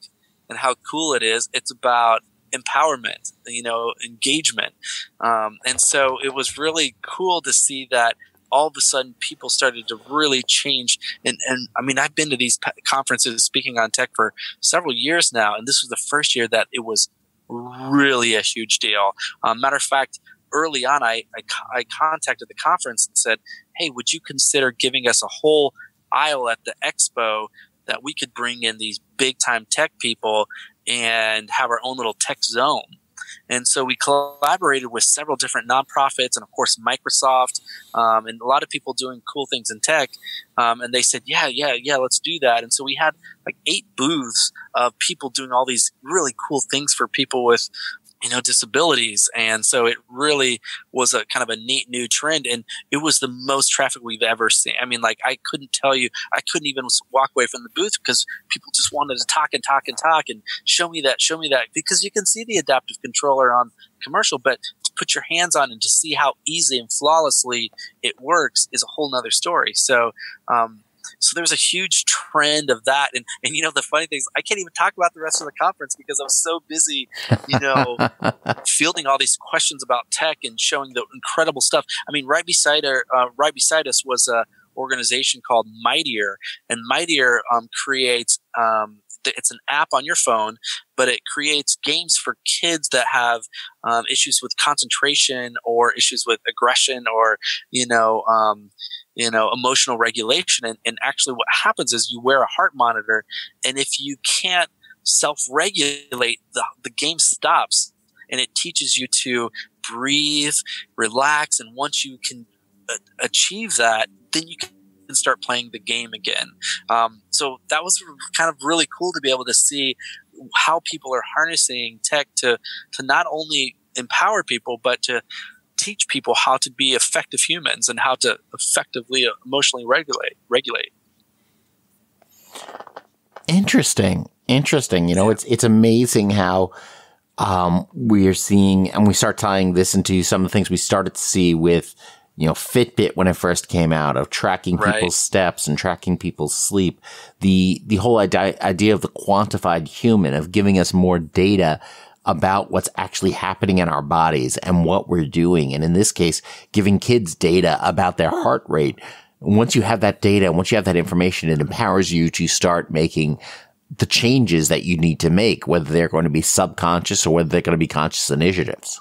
and how cool it is. It's about empowerment, you know, engagement. Um, and so it was really cool to see that all of a sudden people started to really change. And, and I mean, I've been to these conferences speaking on tech for several years now, and this was the first year that it was really a huge deal. Um, matter of fact, early on, I, I, I contacted the conference and said, hey, would you consider giving us a whole aisle at the expo that we could bring in these big time tech people and have our own little tech zone? And so we collaborated with several different nonprofits and, of course, Microsoft, um, and a lot of people doing cool things in tech. Um, and they said, yeah, yeah, yeah, let's do that. And so we had like eight booths of people doing all these really cool things for people with, you know, disabilities. And so it really was a kind of a neat new trend. And it was the most traffic we've ever seen. I mean, like, I couldn't tell you, I couldn't even walk away from the booth because people just wanted to talk and talk and talk and show me that, show me that, because you can see the adaptive controller on commercial, but to put your hands on and to see how easy and flawlessly it works is a whole nother story. So, um, So there was a huge trend of that. And, and, you know, the funny thing is I can't even talk about the rest of the conference because I was so busy, you know, fielding all these questions about tech and showing the incredible stuff. I mean, right beside our, uh, right beside us was an organization called Mightier. And Mightier um, creates um, – it's an app on your phone, but it creates games for kids that have um, issues with concentration or issues with aggression or, you know, um, you know, emotional regulation. And, and actually what happens is you wear a heart monitor, and if you can't self-regulate, the, the game stops, and it teaches you to breathe, relax. And once you can a- achieve that, then you can start playing the game again. Um, so that was kind of really cool to be able to see how people are harnessing tech to, to not only empower people, but to teach people how to be effective humans and how to effectively emotionally regulate, regulate. Interesting. Interesting. You know, yeah. it's, it's amazing how, um, we are seeing, and we start tying this into some of the things we started to see with, you know, Fitbit when it first came out, of tracking right. people's steps and tracking people's sleep. The, the whole idea of the quantified human, of giving us more data about what's actually happening in our bodies and what we're doing. And in this case, giving kids data about their heart rate. Once you have that data, once you have that information, it empowers you to start making the changes that you need to make, whether they're going to be subconscious or whether they're going to be conscious initiatives.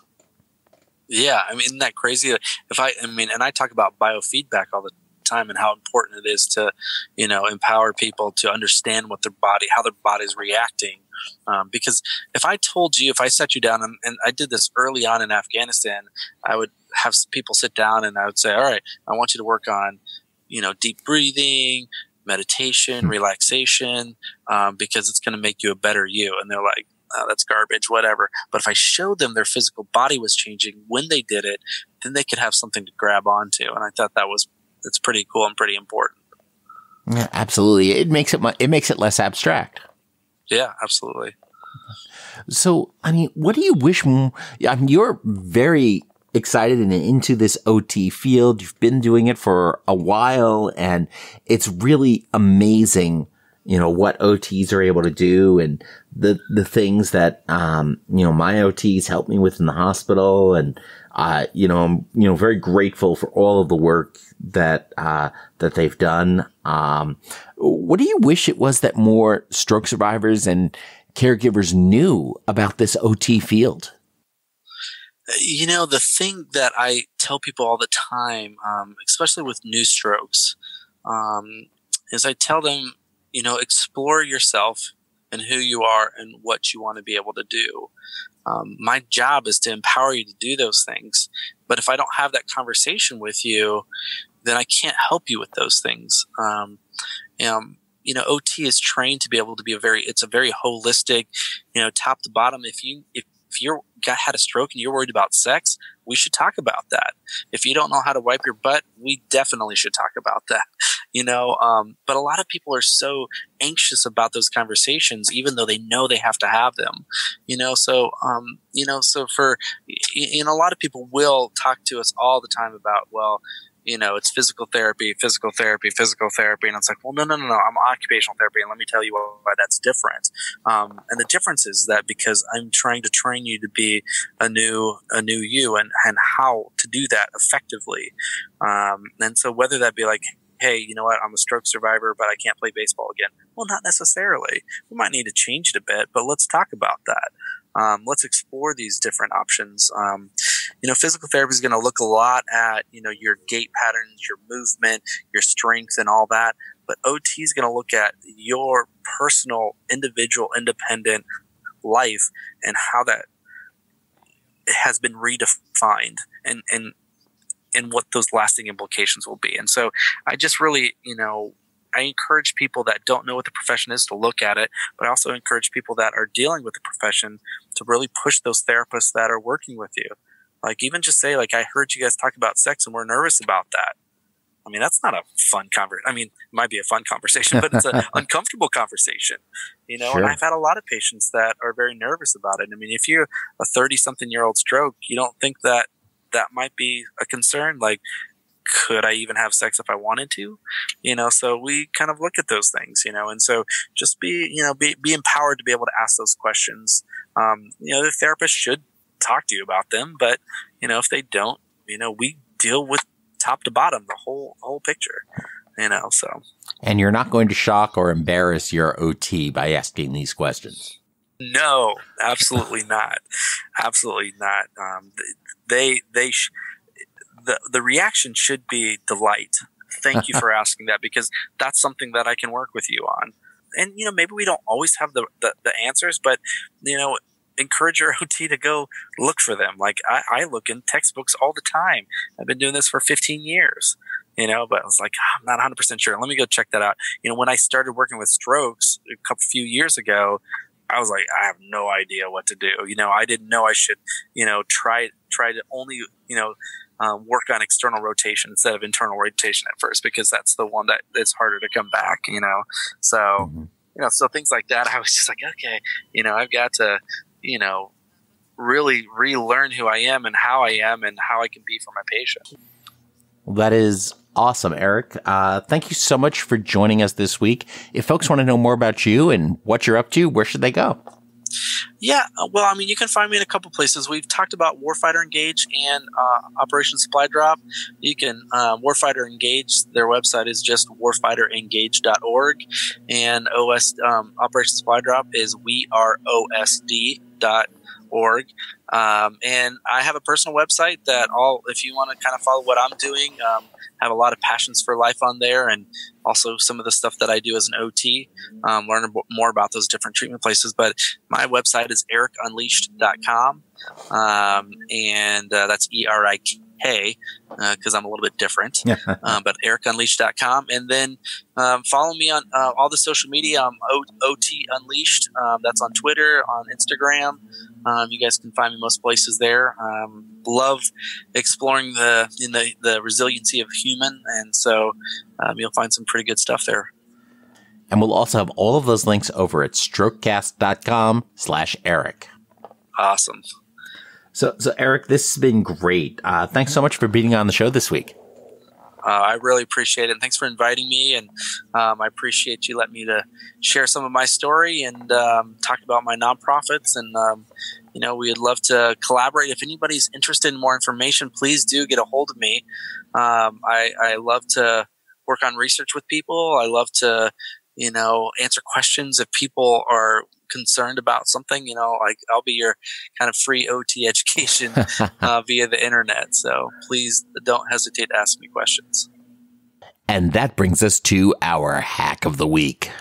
Yeah. I mean, isn't that crazy? If I, I mean, and I talk about biofeedback all the time and how important it is to, you know, empower people to understand what their body, how their body's reacting. Um, because if I told you, if I set you down, and, and I did this early on in Afghanistan, I would have people sit down and I would say, all right, I want you to work on, you know, deep breathing, meditation, relaxation, um, because it's going to make you a better you. And they're like, oh, that's garbage, whatever. But if I showed them their physical body was changing when they did it, then they could have something to grab onto. And I thought that was, it's pretty cool and pretty important. Yeah, absolutely. It makes it, it makes it less abstract. Yeah, absolutely. So, I mean, what do you wish more? I mean, you're very excited and into this O T field. You've been doing it for a while, and it's really amazing, you know, what O Ts are able to do and the, the things that, um, you know, my O Ts helped me with in the hospital. And, uh, you know, I'm, you know, very grateful for all of the work that, uh, that they've done. Um, what do you wish it was that more stroke survivors and caregivers knew about this O T field? You know, the thing that I tell people all the time, um, especially with new strokes, um, is I tell them, you know, explore yourself and who you are and what you want to be able to do. Um, my job is to empower you to do those things. But if I don't have that conversation with you, then I can't help you with those things. Um, and, you know, O T is trained to be able to be a very, it's a very holistic, you know, top to bottom. If you, if, If you had a stroke and you're worried about sex, we should talk about that. If you don't know how to wipe your butt, we definitely should talk about that. You know, um, but a lot of people are so anxious about those conversations, even though they know they have to have them. You know, so um, you know, so for you know, a lot of people will talk to us all the time about, well, you know, it's physical therapy, physical therapy, physical therapy. And it's like, well, no, no, no, no. I'm occupational therapy. And let me tell you why that's different. Um, and the difference is that because I'm trying to train you to be a new, a new you and, and how to do that effectively. Um, and so whether that be like, hey, you know what, I'm a stroke survivor, but I can't play baseball again. Well, not necessarily. We might need to change it a bit, but let's talk about that. Um, let's explore these different options. Um, you know, physical therapy is going to look a lot at, you know, your gait patterns, your movement, your strength and all that. But O T is going to look at your personal, individual, independent life and how that has been redefined and, and, and what those lasting implications will be. And so I just really, you know, I encourage people that don't know what the profession is to look at it, but I also encourage people that are dealing with the profession to really push those therapists that are working with you. Like, even just say, like, I heard you guys talk about sex and we're nervous about that. I mean, that's not a fun conversation. I mean, it might be a fun conversation, but it's an uncomfortable conversation, you know? Sure. And I've had a lot of patients that are very nervous about it. I mean, if you're a thirty something year old stroke, you don't think that that might be a concern. Like, could I even have sex if I wanted to? You know, so we kind of look at those things, you know, and so just be, you know, be, be empowered to be able to ask those questions. Um, you know, the therapist should talk to you about them, but you know, if they don't, you know, we deal with top to bottom, the whole, whole picture, you know, so. And you're not going to shock or embarrass your O T by asking these questions. No, absolutely not. Absolutely not. Um, they, they, sh The, the reaction should be delight. Thank you for asking that, because that's something that I can work with you on. And, you know, maybe we don't always have the, the, the answers, but, you know, encourage your O T to go look for them. Like I, I look in textbooks all the time. I've been doing this for fifteen years, you know, but I was like, I'm not one hundred percent sure. Let me go check that out. You know, when I started working with strokes a couple few years ago, I was like, I have no idea what to do. You know, I didn't know I should, you know, try, try to only, you know, Uh, work on external rotation instead of internal rotation at first, because that's the one that it's harder to come back, you know? So, mm-hmm. you know, so things like that, I was just like, okay, you know, I've got to, you know, really relearn who I am and how I am and how I can be for my patient. Well, that is awesome, Erik. Uh, thank you so much for joining us this week. If folks want to know more about you and what you're up to, where should they go? Yeah, well, I mean, you can find me in a couple places. We've talked about Warfighter Engage and uh, Operation Supply Drop. You can uh, Warfighter Engage. Their website is just warfighter engage dot org, and O S um, Operation Supply Drop is we are O S D dot org. Um, and I have a personal website that all, if you want to kind of follow what I'm doing, um, have a lot of passions for life on there, and also some of the stuff that I do as an O T, um, learn ab- more about those different treatment places. But my website is eric unleashed dot com. Um, and, uh, that's E R I K, uh, cause I'm a little bit different, um, but eric unleashed dot com. And then, um, follow me on, uh, all the social media. I'm o- OT Unleashed. Um, that's on Twitter, on Instagram. Um, you guys can find me most places there. Um, love exploring the in the, the resiliency of human, and so um, you'll find some pretty good stuff there. And we'll also have all of those links over at strokecast dot com slash Eric. Awesome. So, so Eric, this has been great. Uh, thanks so much for being on the show this week. Uh, I really appreciate it. And thanks for inviting me. And um, I appreciate you letting me to share some of my story and um, talk about my nonprofits. And, um, you know, we would love to collaborate. If anybody's interested in more information, please do get a hold of me. Um, I, I love to work on research with people. I love to, you know, answer questions if people are concerned about something. You know, like I'll be your kind of free O T education uh, via the internet. So please don't hesitate to ask me questions. And that brings us to our hack of the week.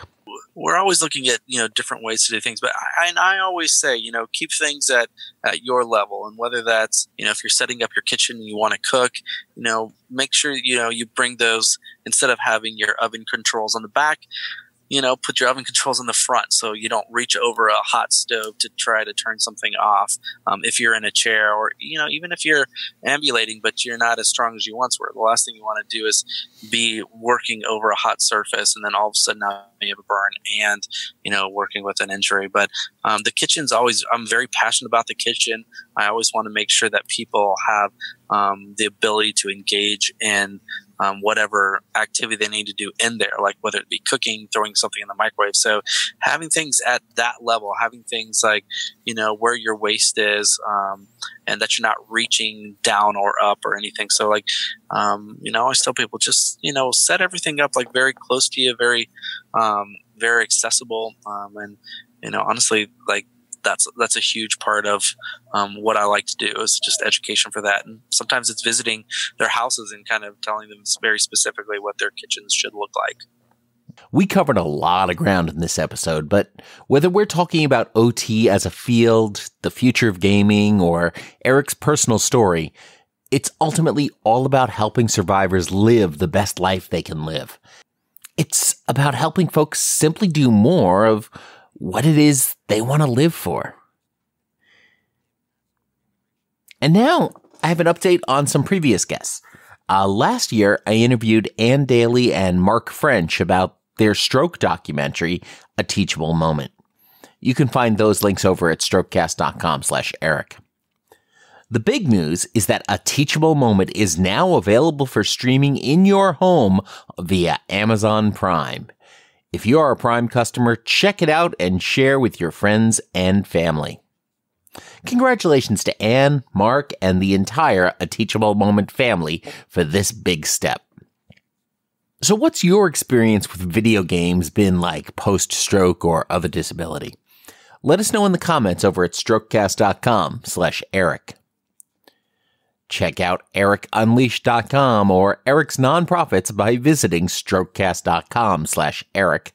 We're always looking at, you know, different ways to do things, but I, and I always say, you know, keep things at, at your level. And whether that's, you know, if you're setting up your kitchen and you want to cook, you know, make sure, you know, you bring those, instead of having your oven controls on the back, you know, put your oven controls in the front so you don't reach over a hot stove to try to turn something off um, if you're in a chair, or, you know, even if you're ambulating but you're not as strong as you once were. The last thing you want to do is be working over a hot surface and then all of a sudden now you have a burn and, you know, working with an injury. But um, the kitchen's always – I'm very passionate about the kitchen. I always want to make sure that people have um, the ability to engage in – Um, whatever activity they need to do in there, like whether it be cooking, throwing something in the microwave. So having things at that level, having things like, you know, where your waist is, um, and that you're not reaching down or up or anything. So like, um, you know, I always tell people just, you know, set everything up like very close to you, very, um, very accessible. Um, and, you know, honestly, like, That's that's a huge part of um, what I like to do is just education for that. And sometimes it's visiting their houses and kind of telling them very specifically what their kitchens should look like. We covered a lot of ground in this episode, but whether we're talking about O T as a field, the future of gaming, or Eric's personal story, it's ultimately all about helping survivors live the best life they can live. It's about helping folks simply do more of what it is they want to live for. And now I have an update on some previous guests. Uh, last year, I interviewed Ann Daly and Mark French about their stroke documentary, A Teachable Moment. You can find those links over at strokecast dot com slash Eric. The big news is that A Teachable Moment is now available for streaming in your home via Amazon Prime. If you are a Prime customer, check it out and share with your friends and family. Congratulations to Ann, Mark, and the entire A Teachable Moment family for this big step. So what's your experience with video games been like post-stroke or other disability? Let us know in the comments over at strokecast dot com slash Eric. Check out eric unleashed dot com or Eric's nonprofits by visiting strokecast dot com slash Eric.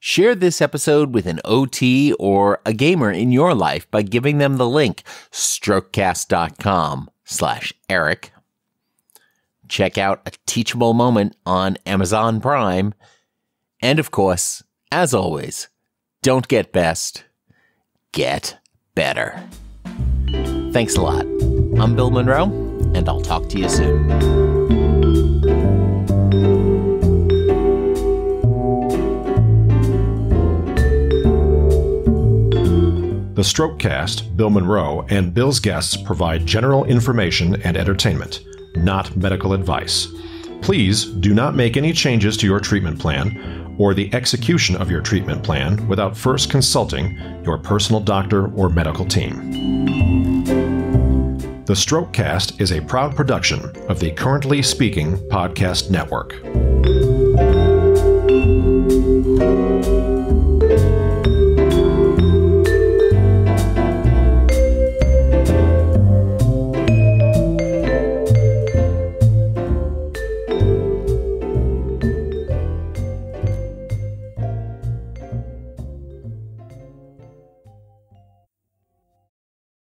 Share this episode with an O T or a gamer in your life by giving them the link strokecast dot com slash Eric. Check out A Teachable Moment on Amazon Prime. And of course, as always, don't get best, get better. Thanks a lot. I'm Bill Monroe, and I'll talk to you soon. The StrokeCast, Bill Monroe, and Bill's guests provide general information and entertainment, not medical advice. Please do not make any changes to your treatment plan or the execution of your treatment plan without first consulting your personal doctor or medical team. The StrokeCast is a proud production of the Currently Speaking Podcast Network.